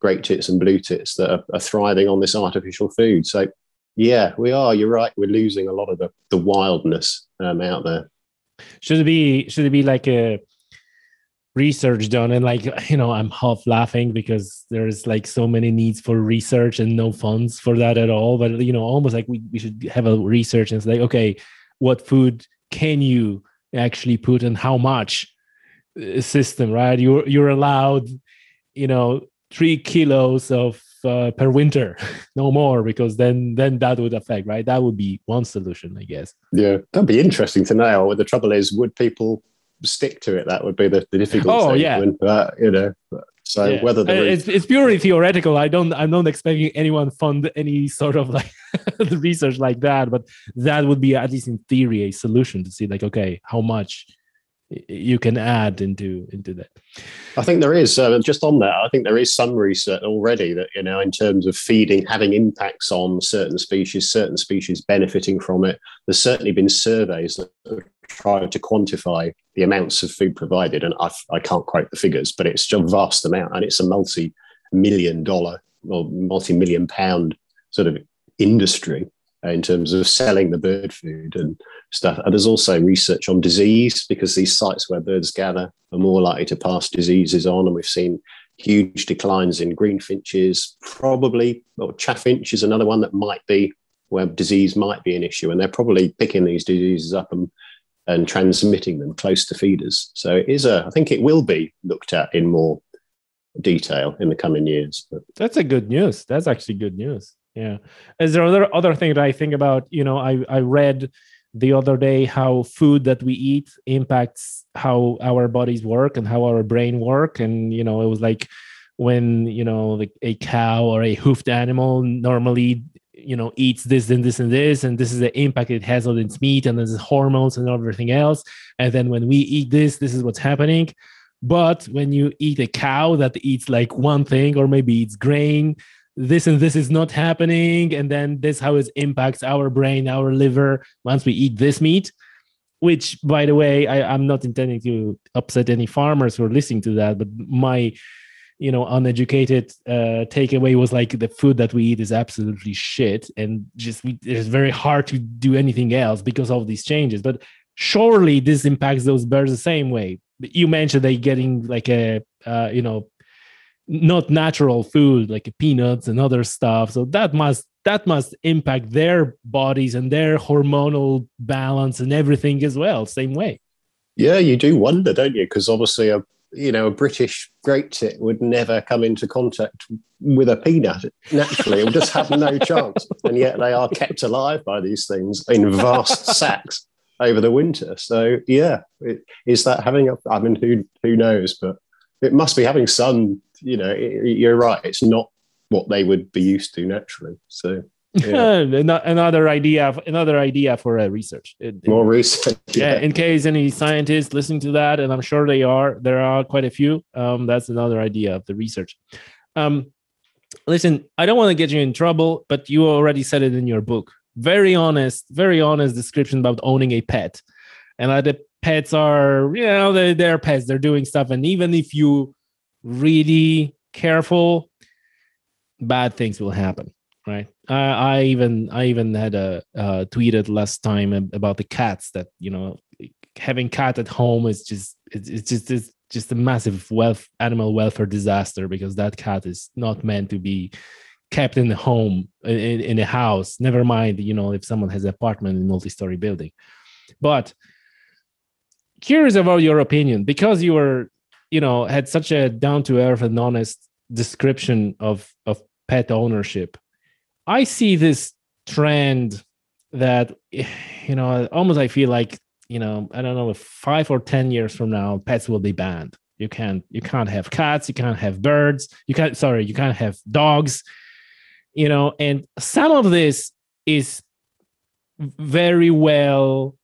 grape tits and blue tits that are, are thriving on this artificial food. So yeah, we are, you're right, we're losing a lot of the, the wildness um, out there. Should it be, should it be like a research done? And like, you know, I'm half laughing because there is like so many needs for research and no funds for that at all. But, you know, almost like we, we should have a research and it's like, okay, what food can you actually put and how much? System, right? You're you're allowed, you know, three kilos of uh, per winter, no more, because then then that would affect, right? That would be one solution, I guess. Yeah, that'd be interesting to know. The trouble is, would people stick to it? That would be the, the difficult. Oh thing, yeah, when, uh, you know. So yeah. whether the it's it's purely theoretical. I don't I'm not expecting anyone fund any sort of like research like that, but that would be, at least in theory, a solution to see like, okay, how much you can add into into that. I think there is uh, just on that. I think there is some research already that, you know, in terms of feeding having impacts on certain species, certain species benefiting from it. There's certainly been surveys that have tried to quantify the amounts of food provided, and I've, I can't quote the figures, but it's a vast amount, and it's a multi-million dollar or multi-million pound sort of industry in terms of selling the bird food and stuff. And there's also research on disease, because these sites where birds gather are more likely to pass diseases on. And we've seen huge declines in greenfinches, probably, or chaffinch is another one that might be where disease might be an issue. And they're probably picking these diseases up and, and transmitting them close to feeders. So it is a, I think it will be looked at in more detail in the coming years. But that's a good news. That's actually good news. Yeah. Is there other other thing that I think about? You know, I, I read the other day how food that we eat impacts how our bodies work and how our brain work. And, you know, it was like when, you know, like a cow or a hoofed animal normally, you know, eats this and this and this, and this is the impact it has on its meat and its hormones and everything else. And then when we eat this, this is what's happening. But when you eat a cow that eats like one thing, or maybe eats grain, this and this is not happening, and then this how it impacts our brain, our liver, once we eat this meat, which, by the way, I, I'm not intending to upset any farmers who are listening to that, but my, you know, uneducated uh, takeaway was like, the food that we eat is absolutely shit, and just we, it's very hard to do anything else because of these changes. But surely this impacts those birds the same way. You mentioned they getting like a, uh, you know, not natural food like peanuts and other stuff, so that must that must impact their bodies and their hormonal balance and everything as well, same way. Yeah, you do wonder, don't you? Because obviously a you know a British grape tit would never come into contact with a peanut naturally. It would just have no chance, and yet they are kept alive by these things in vast sacks over the winter. So yeah, it, is that having a, I mean, who who knows, but it must be having some, you know, you're right, it's not what they would be used to naturally. So yeah. another idea, another idea for uh, research. It, More research. Yeah. yeah, in case any scientists listening to that, and I'm sure they are, there are quite a few. Um, that's another idea of the research. Um, listen, I don't want to get you in trouble, but you already said it in your book. Very honest, very honest description about owning a pet. And I did pets are, you know, they're, they're pets, they're doing stuff. And even if you really careful, bad things will happen, right? Uh, I even I even had a uh, tweeted last time about the cats, that, you know, having cat at home is just, it's, it's just, it's just a massive wealth, animal welfare disaster, because that cat is not meant to be kept in the home, in, in a house. Never mind, you know, if someone has an apartment in a multi-story building. But curious about your opinion, because you were, you know, had such a down to earth and honest description of, of pet ownership, I see this trend that, you know, almost I feel like, you know, I don't know, five or ten years from now, pets will be banned. You can't, you can't have cats, you can't have birds, you can't, sorry, you can't have dogs, you know, and some of this is very well,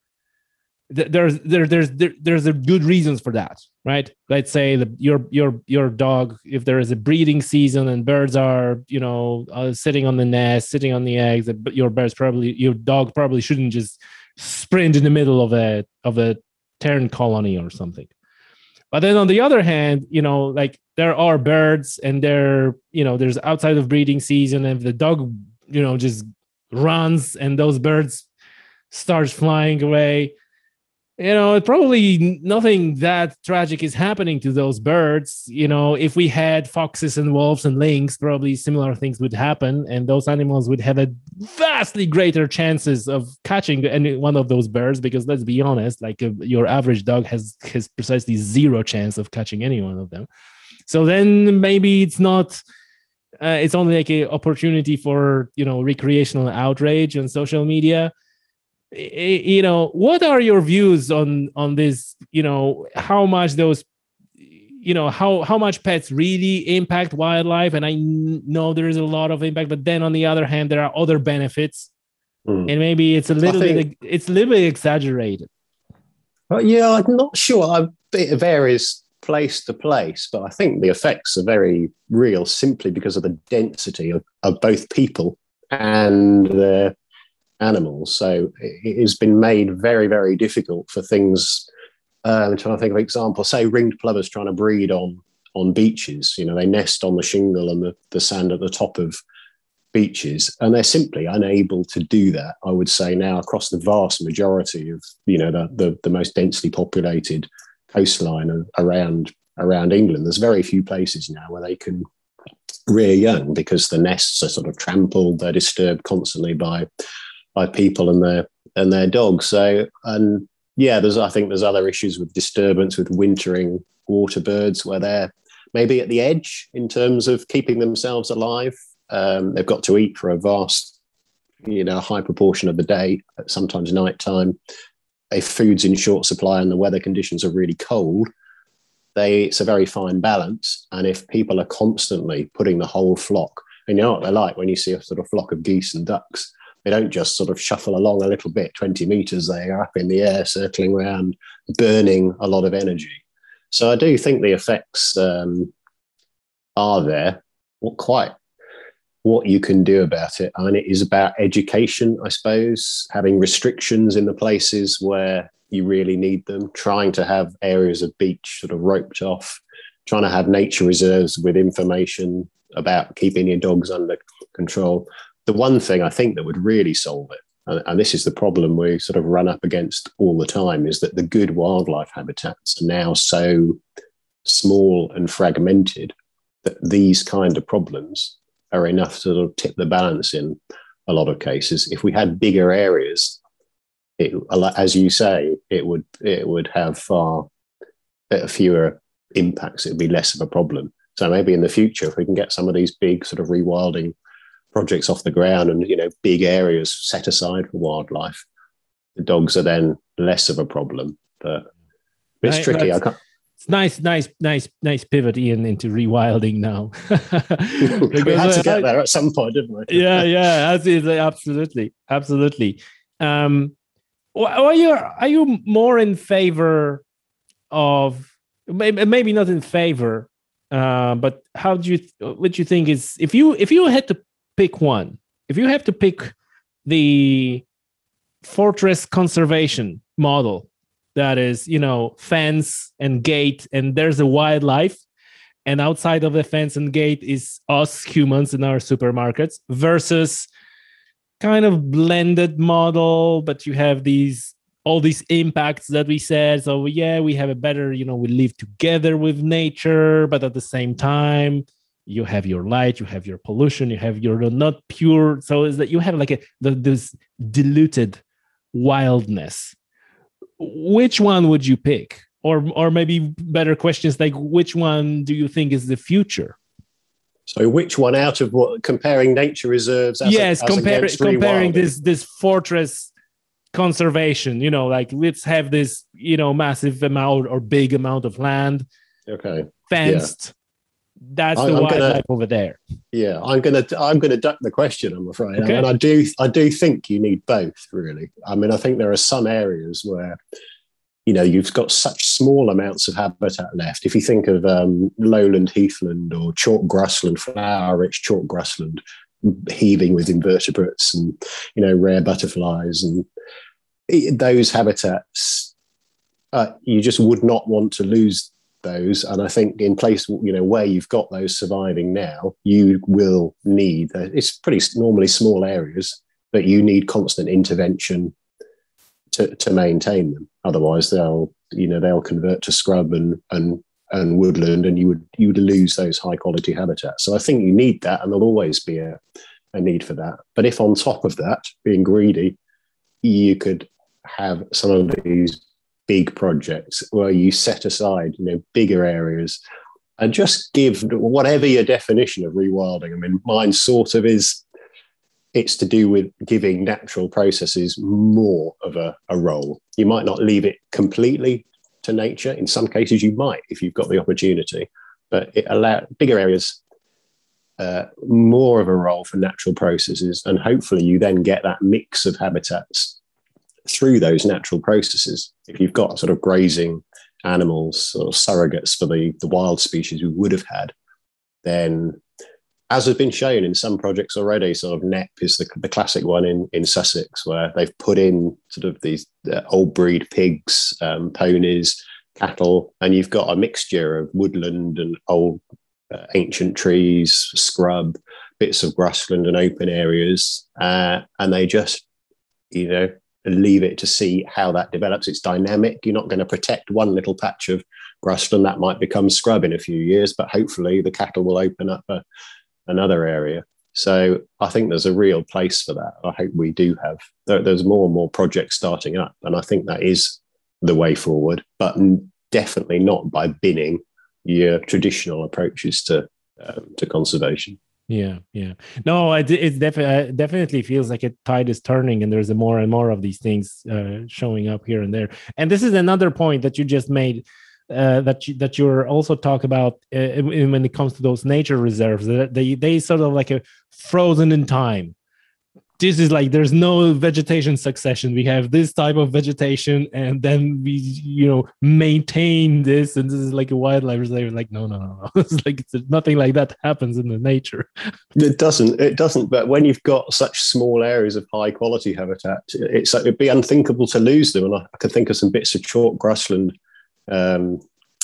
there's, there, there's, there, there's a good reasons for that, right? Let's say the, your, your, your dog, if there is a breeding season and birds are, you know, uh, sitting on the nest, sitting on the eggs, but your bird's probably, your dog probably shouldn't just sprint in the middle of a, of a tern colony or something. But then on the other hand, you know, like there are birds and there, you know, there's outside of breeding season, and the dog, you know, just runs and those birds starts flying away. You know, probably nothing that tragic is happening to those birds. You know, if we had foxes and wolves and lynx, probably similar things would happen. And those animals would have a vastly greater chances of catching any one of those birds, because let's be honest, like uh, your average dog has, has precisely zero chance of catching any one of them. So then maybe it's not, uh, it's only like an opportunity for, you know, recreational outrage on social media. You know, what are your views on on this? You know, how much those, you know, how how much pets really impact wildlife? And I know there is a lot of impact, but then on the other hand, there are other benefits, mm. and maybe it's a little think, bit it's a little bit exaggerated. Well, yeah, I'm not sure. I, it varies place to place, but I think the effects are very real, simply because of the density of, of both people and their animals. So it has been made very, very difficult for things. Uh, I'm trying to think of example. Say ringed plovers trying to breed on on beaches. You know, they nest on the shingle and the, the sand at the top of beaches, and they're simply unable to do that, I would say, now across the vast majority of, you know, the the, the most densely populated coastline around around England. There's very few places now where they can rear young, because the nests are sort of trampled, they're disturbed constantly by by people and their and their dogs. So, and yeah, there's I think there's other issues with disturbance with wintering water birds, where they're maybe at the edge in terms of keeping themselves alive. Um, they've got to eat for a vast, you know, high proportion of the day, sometimes nighttime. If food's in short supply and the weather conditions are really cold, they it's a very fine balance. And if people are constantly putting the whole flock, and you know what they're like when you see a sort of flock of geese and ducks, they don't just sort of shuffle along a little bit, twenty metres, they are up in the air, circling around, burning a lot of energy. So I do think the effects um, are there. What quite what you can do about it, I mean, it is about education, I suppose, having restrictions in the places where you really need them, trying to have areas of beach sort of roped off, trying to have nature reserves with information about keeping your dogs under control. The one thing I think that would really solve it, and, and this is the problem we sort of run up against all the time, is that the good wildlife habitats are now so small and fragmented that these kind of problems are enough to sort of tip the balance in a lot of cases. If we had bigger areas, it, as you say, it would it would have far fewer impacts. It would be less of a problem. So maybe in the future, if we can get some of these big sort of rewilding projects off the ground, and, you know, big areas set aside for wildlife, the dogs are then less of a problem. But it's I, tricky. I can't. It's nice, nice, nice, nice pivot, Ian, into rewilding now. Because we had to get there at some point, didn't we? yeah, yeah, absolutely, absolutely. Um, are you are you more in favor of maybe not in favor, uh, but how do you what do you think is if you if you had to pick one. If you have to pick the fortress conservation model, that is, you know, fence and gate, and there's a wildlife, and outside of the fence and gate is us humans in our supermarkets, versus kind of blended model, but you have these all these impacts that we said. So yeah, we have a better, you know, we live together with nature, but at the same time, you have your light, you have your pollution, you have your not pure. So is that you have like a the, this diluted wildness. Which one would you pick? Or or maybe better questions like, which one do you think is the future? So which one out of what, comparing nature reserves? As yes, a, as compare, comparing this this fortress conservation, you know, like let's have this, you know, massive amount or big amount of land. Okay. Fenced. Yeah. That's the wildlife over there. Yeah, I'm gonna I'm gonna duck the question, I'm afraid. Okay. I mean, I do I do think you need both, really. I mean, I think there are some areas where, you know, you've got such small amounts of habitat left. If you think of um, lowland heathland or chalk grassland, flower-rich chalk grassland, heaving with invertebrates and, you know, rare butterflies, and those habitats, uh, you just would not want to lose those. And I think in place, you know, where you've got those surviving now, you will need, uh, it's pretty normally small areas, but you need constant intervention to, to maintain them. Otherwise they'll, you know, they'll convert to scrub and, and, and woodland, and you would, you would lose those high quality habitats. So I think you need that, and there'll always be a, a need for that. But if on top of that, being greedy, you could have some of these big projects where you set aside, you know, bigger areas and just give whatever your definition of rewilding. I mean, mine sort of is, it's to do with giving natural processes more of a, a role. You might not leave it completely to nature. In some cases you might, if you've got the opportunity, but it allows bigger areas uh, more of a role for natural processes. And hopefully you then get that mix of habitats through those natural processes. If you've got sort of grazing animals or surrogates for the, the wild species we would have had, then, as has been shown in some projects already, sort of N E P is the, the classic one in, in Sussex, where they've put in sort of these uh, old breed pigs, um, ponies, cattle, and you've got a mixture of woodland and old uh, ancient trees, scrub, bits of grassland and open areas. Uh, and they just, you know, leave it to see how that develops. It's dynamic. You're not going to protect one little patch of grassland that might become scrub in a few years, but hopefully the cattle will open up a, another area. So I think there's a real place for that. I hope we do have, there, there's more and more projects starting up, and I think that is the way forward, but definitely not by binning your traditional approaches to uh, to conservation. Yeah, yeah. No, it, it defi- definitely feels like a tide is turning, and there's a more and more of these things uh, showing up here and there. And this is another point that you just made, uh, that you, that you're also talk about uh, when it comes to those nature reserves. They they sort of like a frozen in time. This is like, there's no vegetation succession. We have this type of vegetation, and then we, you know, maintain this, and this is like a wildlife reserve. Like, no, no, no, no. It's like it's, nothing like that happens in the nature. It doesn't. It doesn't. But when you've got such small areas of high quality habitat, it's like, it'd be unthinkable to lose them. And I, I can think of some bits of chalk grassland, um,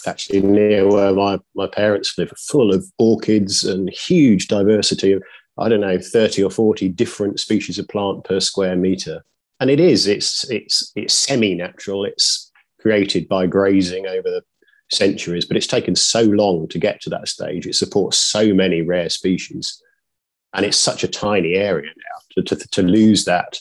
actually near where my my parents live, full of orchids and huge diversity of, I don't know, thirty or forty different species of plant per square meter. And it is, it's it's it's semi-natural. It's created by grazing over the centuries, but it's taken so long to get to that stage. It supports so many rare species. And it's such a tiny area now. To, to, to lose that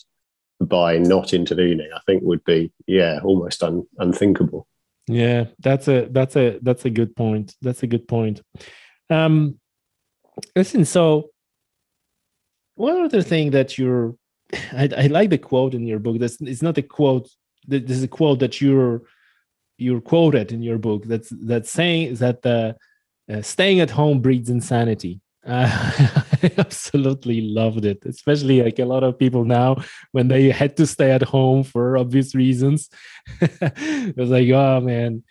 by not intervening, I think would be, yeah, almost un, unthinkable. Yeah, that's a that's a that's a good point. That's a good point. Um, listen, so one other thing that you're, I, I like the quote in your book. That's, it's not a quote. This is a quote that you're, you're quoted in your book. That's that's saying that the uh, staying at home breeds insanity. Uh, I absolutely loved it, especially like a lot of people now when they had to stay at home for obvious reasons. It was like, oh man,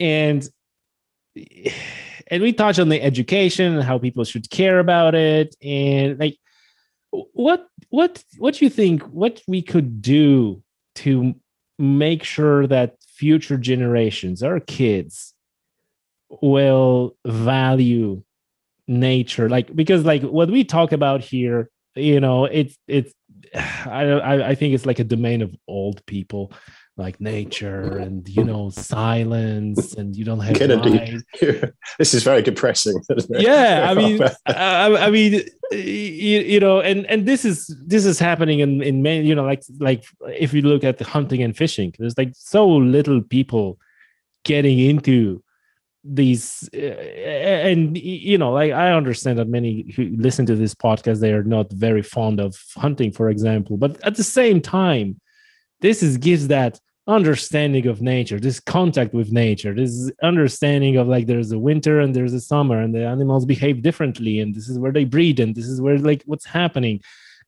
and. And we touch on the education and how people should care about it. And like, what, what, what do you think, what we could do to make sure that future generations, our kids, will value nature? Like, because like what we talk about here, you know, it's, it's, I, I think it's like a domain of old people. Like nature and, you know, silence, and you don't have light. This is very depressing, isn't it? Yeah, I mean, I, I mean, you, you know, and and this is this is happening in in many, you know, like like if you look at the hunting and fishing, there's like so little people getting into these, and you know, like I understand that many who listen to this podcast, they are not very fond of hunting, for example, but at the same time, this is gives that understanding of nature, this contact with nature, this understanding of like there's a winter and there's a summer and the animals behave differently and this is where they breed and this is where like what's happening.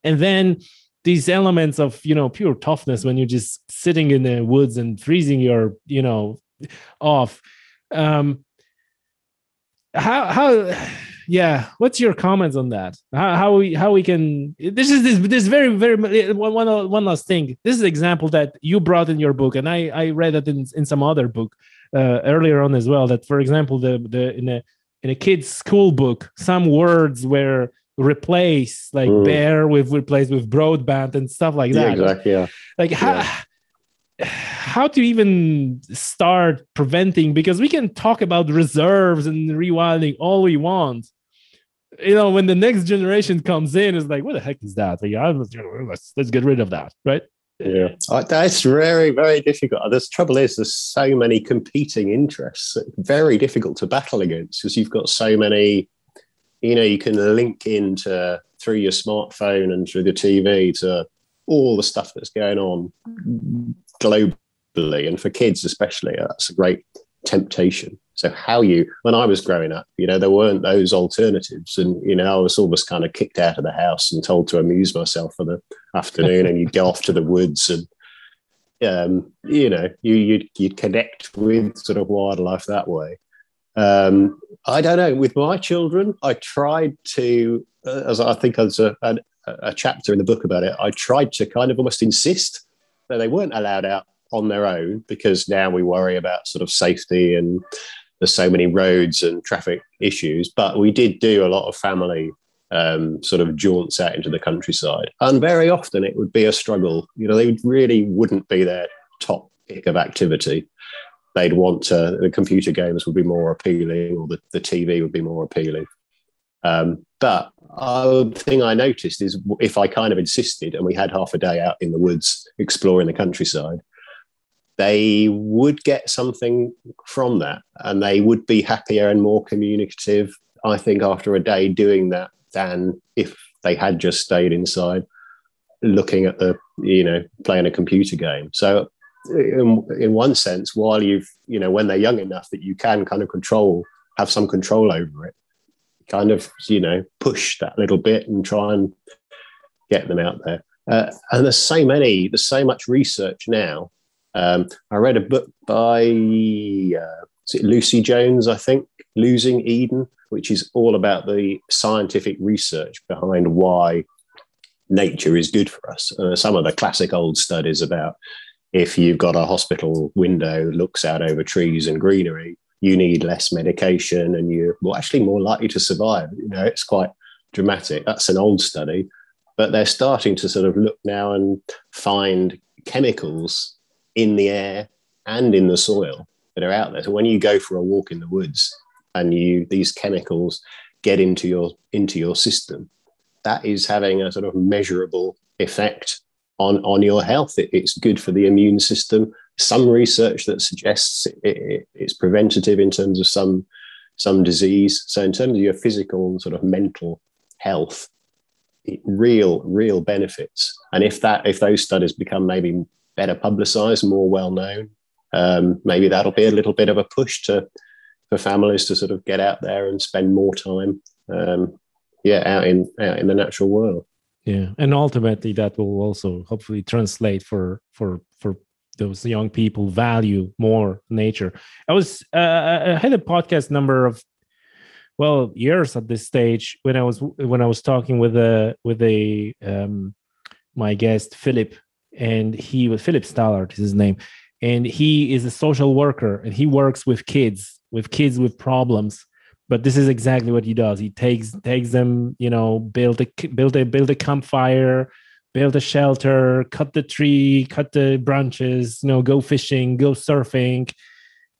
And then these elements of, you know, pure toughness when you're just sitting in the woods and freezing your, you know, off. Um, how, how, yeah. What's your comments on that? How, how we, how we can, this is this, this very, very, one, one last thing. This is an example that you brought in your book. And I, I read that in, in some other book uh, earlier on as well, that for example, the, the, in a, in a kid's school book, some words were replaced like mm. bear with replaced with broadband and stuff like that. Yeah, exactly. Yeah. Like, yeah. How, how to even start preventing, because we can talk about reserves and rewilding all we want, you know, when the next generation comes in, it's like, what the heck is that? Like, let's, let's get rid of that. Right. Yeah. That's very, very difficult. The trouble is there's so many competing interests, very difficult to battle against because you've got so many, you know, you can link into through your smartphone and through the T V to all the stuff that's going on globally, and for kids especially, that's a great temptation. So how you, when I was growing up, you know, there weren't those alternatives, and you know, I was almost kind of kicked out of the house and told to amuse myself for the afternoon, and you'd go off to the woods, and um, you know, you you'd, you'd connect with sort of wildlife that way. Um, I don't know. With my children, I tried to, uh, as I think as a, a, a chapter in the book about it, I tried to kind of almost insist that they weren't allowed out on their own, because now we worry about sort of safety and there's so many roads and traffic issues. But we did do a lot of family um, sort of jaunts out into the countryside, and very often it would be a struggle. You know, they really wouldn't be their top pick of activity. They'd want to, the computer games would be more appealing, or the, the T V would be more appealing. Um, but uh, the thing I noticed is if I kind of insisted and we had half a day out in the woods exploring the countryside, they would get something from that, and they would be happier and more communicative, I think, after a day doing that than if they had just stayed inside looking at the, you know, playing a computer game. So In, in one sense, while you've, you know, when they're young enough that you can kind of control, have some control over it, kind of, you know, push that little bit and try and get them out there. Uh, and there's so many, there's so much research now. Um, I read a book by uh, is it Lucy Jones, I think, Losing Eden, which is all about the scientific research behind why nature is good for us. Uh, some of the classic old studies about, if you've got a hospital window that looks out over trees and greenery, you need less medication and you're actually more likely to survive. You know, it's quite dramatic. That's an old study, but they're starting to sort of look now and find chemicals in the air and in the soil that are out there. So when you go for a walk in the woods and you, these chemicals get into your, into your system, that is having a sort of measurable effect on, on your health. It, it's good for the immune system. Some research that suggests it, it, it's preventative in terms of some, some disease. So in terms of your physical and sort of mental health, it, real, real benefits. And if that, if those studies become maybe better publicized, more well-known, um, maybe that'll be a little bit of a push to, for families to sort of get out there and spend more time, um, yeah, out in, out in the natural world. Yeah, and ultimately that will also hopefully translate for for for those young people value more nature. I was uh, I had a podcast number of well years at this stage when I was when I was talking with a with a um, my guest Philip, and he was Philip Stallard is his name, and he is a social worker and he works with kids with kids with problems. But this is exactly what he does. He takes takes them, you know, build a build a build a campfire, build a shelter, cut the tree, cut the branches, you know, go fishing, go surfing,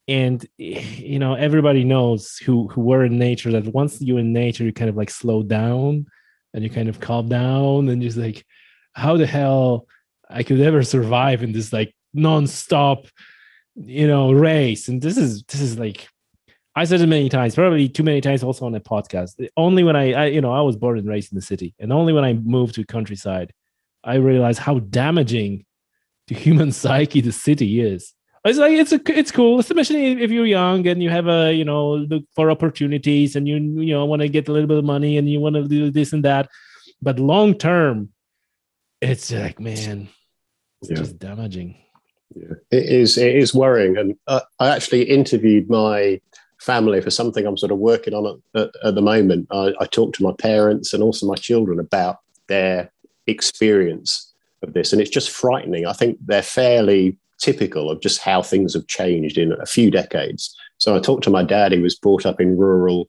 and you know, everybody knows who who were in nature that once you're in nature, you kind of like slow down and you kind of calm down and just like, how the hell I could ever survive in this like nonstop, you know, race? And this is this is like. I said it many times, probably too many times also on a podcast. Only when I, I, you know, I was born and raised in the city, and only when I moved to countryside, I realized how damaging to human psyche the city is. It's like, it's a, it's cool, especially if you're young and you have a, you know, look for opportunities and you, you know, want to get a little bit of money and you want to do this and that. But long term, it's like, man, it's yeah. just damaging. Yeah. It is. It is worrying. And uh, I actually interviewed my family for something I'm sort of working on at, at, at the moment. I, I talked to my parents and also my children about their experience of this, and it's just frightening. I think they're fairly typical of just how things have changed in a few decades. So I talked to my dad, who was brought up in rural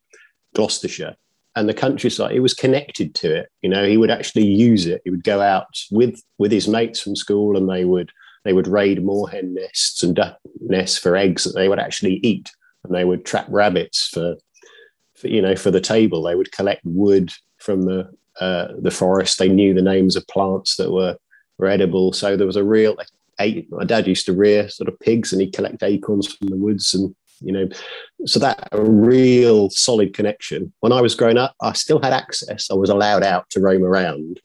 Gloucestershire, and the countryside, he was connected to it. You know, he would actually use it. He would go out with with his mates from school, and they would they would raid moorhen nests and duck nests for eggs that they would actually eat, and they would trap rabbits for, for you know, for the table. They would collect wood from the uh, the forest. They knew the names of plants that were, were edible. So there was a real... My dad used to rear sort of pigs, and he'd collect acorns from the woods, and you know, so that a real solid connection. When I was growing up, I still had access. I was allowed out to roam around,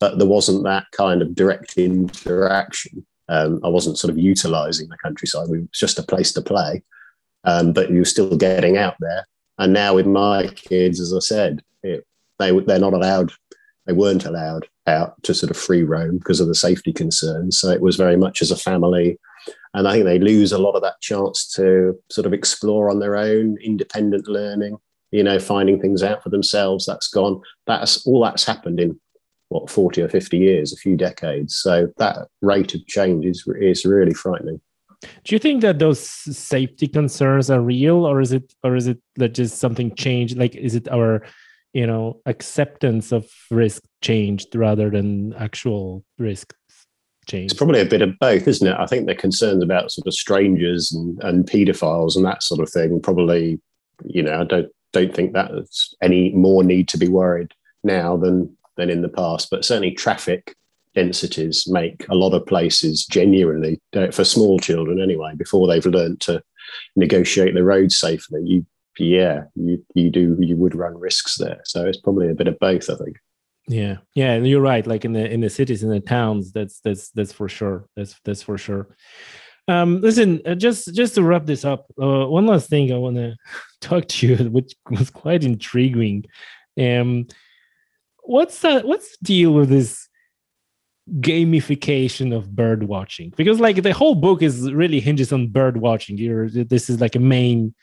but there wasn't that kind of direct interaction. Um, I wasn't sort of utilising the countryside. It was just a place to play, um, but you're still getting out there. And now with my kids, as I said, it, they they're not allowed. They weren't allowed out to sort of free roam because of the safety concerns. So it was very much as a family. And I think they lose a lot of that chance to sort of explore on their own, independent learning, you know, finding things out for themselves. That's gone. That's all that's happened in, what, forty or fifty years, a few decades. So that rate of change is, is really frightening. Do you think that those safety concerns are real, or is it, or is it that just something changed? Like, is it our... you know, acceptance of risk changed rather than actual risk change? It's probably a bit of both, isn't it? I think the concerns about sort of strangers and, and paedophiles and that sort of thing probably, you know, I don't don't think that's any more need to be worried now than than in the past. But certainly traffic densities make a lot of places genuinely, for small children anyway, before they've learned to negotiate the roads safely, you Yeah, you, you do. You would run risks there. So it's probably a bit of both, I think. Yeah, yeah, and you're right. Like in the in the cities and the towns, that's that's that's for sure. That's that's for sure. Um, listen, uh, just just to wrap this up, uh, one last thing I want to talk to you, which was quite intriguing. Um, what's that? What's the deal with this gamification of bird watching? Because like the whole book is really hinges on bird watching. You're this is like a main.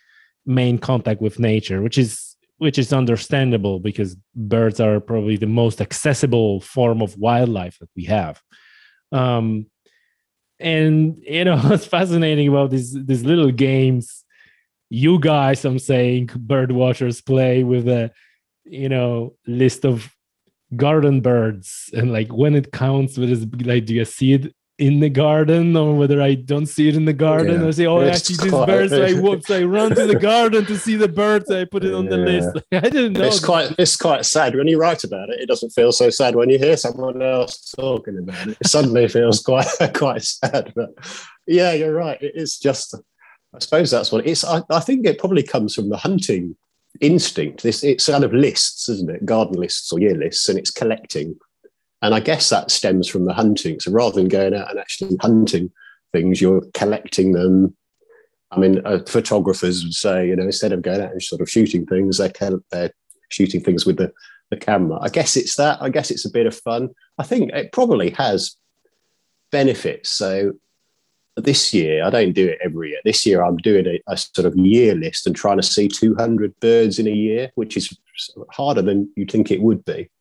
main contact with nature, which is which is understandable because birds are probably the most accessible form of wildlife that we have. Um, and, you know, what's fascinating about these, these little games you guys, I'm saying, bird watchers play with a, you know, list of garden birds. And, like, when it counts, what is, like, do you see it in the garden, or whether I don't see it in the garden, yeah. I say, oh, it's actually these quite... birds. I whoops, I run to the garden to see the birds. I put it on yeah. the list. I didn't know. It's that. quite, it's quite sad when you write about it. It doesn't feel so sad when you hear someone else talking about it. It suddenly feels quite, quite sad. But yeah, you're right. It's just, I suppose that's what it is. I, I think it probably comes from the hunting instinct. This it's out of lists, isn't it? Garden lists or year lists, and it's collecting. And I guess that stems from the hunting. So rather than going out and actually hunting things, you're collecting them. I mean, uh, photographers would say, you know, instead of going out and sort of shooting things, they're, they're shooting things with the, the camera. I guess it's that. I guess it's a bit of fun. I think it probably has benefits. So this year, I don't do it every year. This year, I'm doing a, a sort of year list and trying to see two hundred birds in a year, which is harder than you'd think it would be.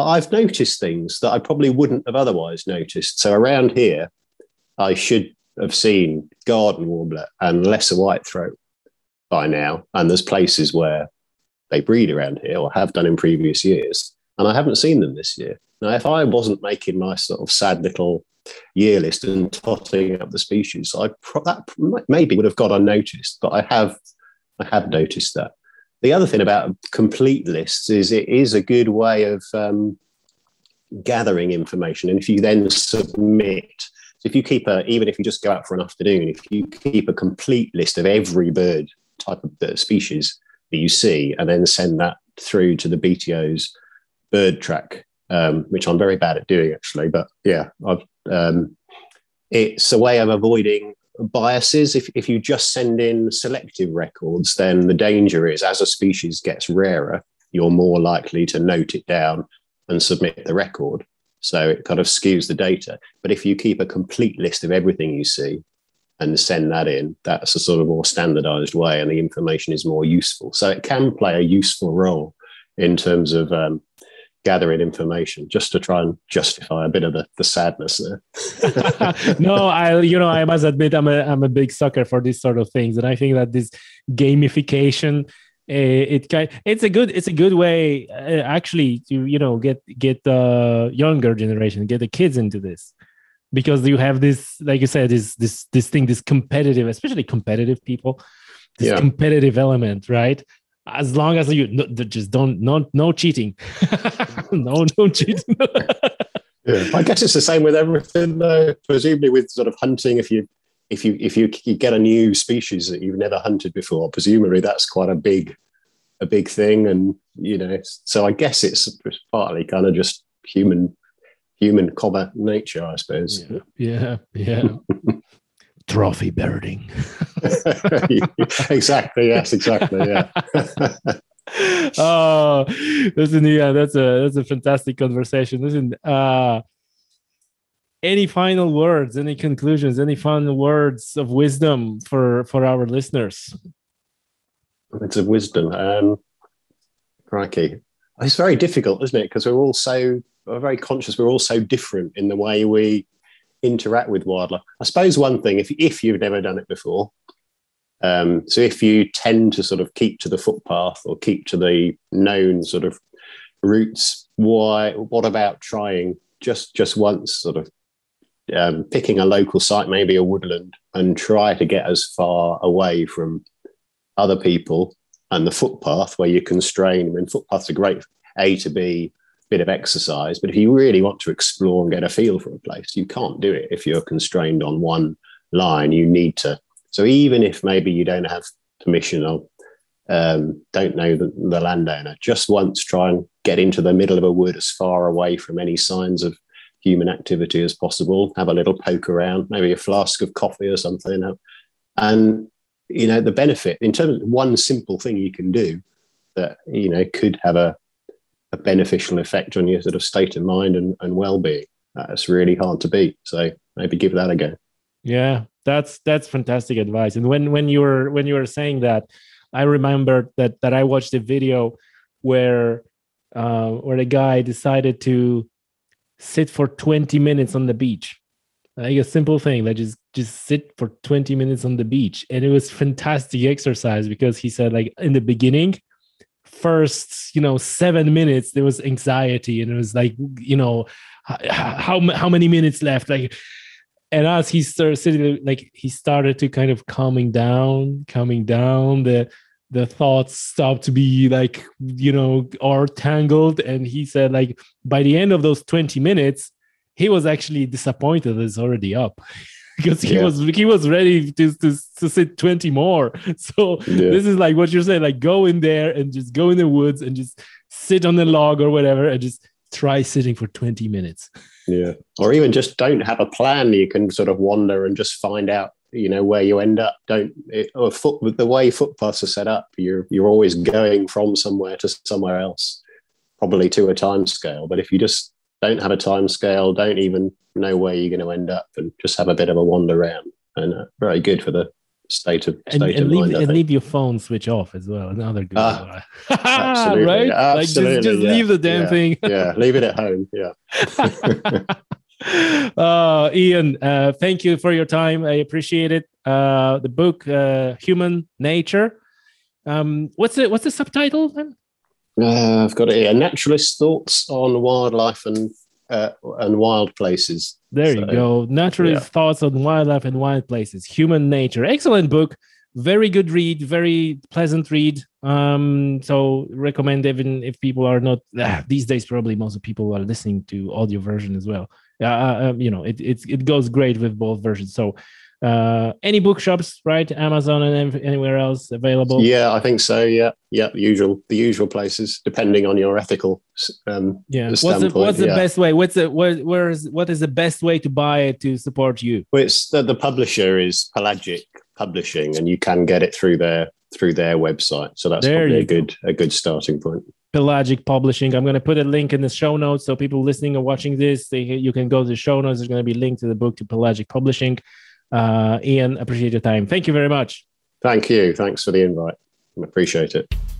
But I've noticed things that I probably wouldn't have otherwise noticed. So around here, I should have seen garden warbler and lesser whitethroat by now. And there's places where they breed around here or have done in previous years. And I haven't seen them this year. Now, if I wasn't making my sort of sad little year list and totting up the species, I pro- that maybe would have got unnoticed. But I have, I have noticed that. The other thing about complete lists is it is a good way of um, gathering information. And if you then submit, so if you keep a, even if you just go out for an afternoon, if you keep a complete list of every bird type of the species that you see, and then send that through to the B T O's bird track, um, which I'm very bad at doing, actually. But yeah, I've, um, it's a way of avoiding biases. If, if you just send in selective records, then the danger is, as a species gets rarer, you're more likely to note it down and submit the record. So it kind of skews the data. But if you keep a complete list of everything you see and send that in, that's a sort of more standardized way, and the information is more useful. So it can play a useful role in terms of um, gathering information, just to try and justify a bit of the, the sadness there. No, I, you know, I must admit, I'm a, I'm a big sucker for these sort of things. And I think that this gamification, It, it it's a good it's a good way uh, actually to you know get get the younger generation, get the kids into this, because you have this, like you said, this this this thing, this competitive, especially competitive people, this yeah. competitive element, right? As long as you no, just don't no no cheating, no no cheating. Yeah. I guess it's the same with everything, though. Presumably with sort of hunting, if you. If you if you, you get a new species that you've never hunted before, presumably that's quite a big a big thing, and you know. So I guess it's partly kind of just human human comma nature, I suppose. Yeah, yeah. yeah. Trophy birding. Exactly. Yes. Exactly. Yeah. Oh, listen. Yeah, that's a that's a fantastic conversation. Listen. Uh, Any final words, any conclusions, any final words of wisdom for, for our listeners? Words of wisdom. Um, crikey. It's very difficult, isn't it? Because we're all so we're very conscious. We're all so different in the way we interact with wildlife. I suppose one thing, if, if you've never done it before, um, so if you tend to sort of keep to the footpath or keep to the known sort of routes, why? What about trying just just once sort of Um, picking a local site, maybe a woodland, and try to get as far away from other people and the footpath where you constrain. I mean, footpaths are great, A to B, bit of exercise, but if you really want to explore and get a feel for a place, you can't do it if you're constrained on one line. You need to. So even if maybe you don't have permission or um, don't know the, the landowner, just once try and get into the middle of a wood as far away from any signs of human activity as possible. Have a little poke around, maybe a flask of coffee or something. And, you know, the benefit in terms of one simple thing you can do that, you know, could have a, a beneficial effect on your sort of state of mind and, and well-being. That's really hard to beat. So maybe give that a go. Yeah, that's, that's fantastic advice. And when, when you were, when you were saying that, I remembered that, that I watched a video where, uh, where a guy decided to sit for twenty minutes on the beach, like a simple thing, like just just sit for twenty minutes on the beach. And it was fantastic exercise, because he said, like, in the beginning, first, you know, seven minutes, there was anxiety, and it was like, you know, how how many minutes left, like. And as he started sitting, like, he started to kind of calming down calming down the the thoughts stopped to be, like, you know, or tangled. And he said, like, by the end of those twenty minutes, he was actually disappointed that it's already up, because he yeah. was he was ready to, to, to sit twenty more. So yeah. This is like what you're saying, like, go in there and just go in the woods and just sit on the log or whatever, and just try sitting for twenty minutes. Yeah. Or even just don't have a plan. You can sort of wander and just find out, you know, where you end up. Don't it, or foot with the way footpaths are set up, you're you're always going from somewhere to somewhere else, probably to a time scale. But if you just don't have a time scale, don't even know where you're going to end up, and just have a bit of a wander around, and uh, very good for the state of state and, and of leave, mind. And leave your phone switch off as well. Another good ah, one. Absolutely, right? Absolutely, like just, just yeah, leave the damn yeah, thing. Yeah, leave it at home. Yeah. Uh, Ian, uh, thank you for your time. I appreciate it. Uh, the book, uh, Human Nature. Um, what's the, what's the subtitle then? Uh, I've got it here. Naturalist Thoughts on Wildlife and uh, and Wild Places. There so, you go. Naturalist yeah. Thoughts on Wildlife and Wild Places. Human Nature. Excellent book. Very good read. Very pleasant read. Um, so recommend, even if people are not ah, these days, probably most of people are listening to audio version as well. Uh, um, you know, it, it it goes great with both versions. So Uh, any bookshops, right? Amazon and anywhere else available? Yeah, I think so. Yeah, yeah, the usual, the usual places, depending on your ethical um, yeah. standpoint. What's the, what's the yeah. best way? What's the where, where is what is the best way to buy it to support you? Well, it's the, the publisher is Pelagic Publishing, and you can get it through their through their website. So that's there probably a good go. a good starting point. Pelagic Publishing. I'm going to put a link in the show notes, so people listening or watching this, they, you can go to the show notes. There's going to be a link to the book to Pelagic Publishing. Uh, Ian, appreciate your time. Thank you very much. Thank you. Thanks for the invite. I appreciate it.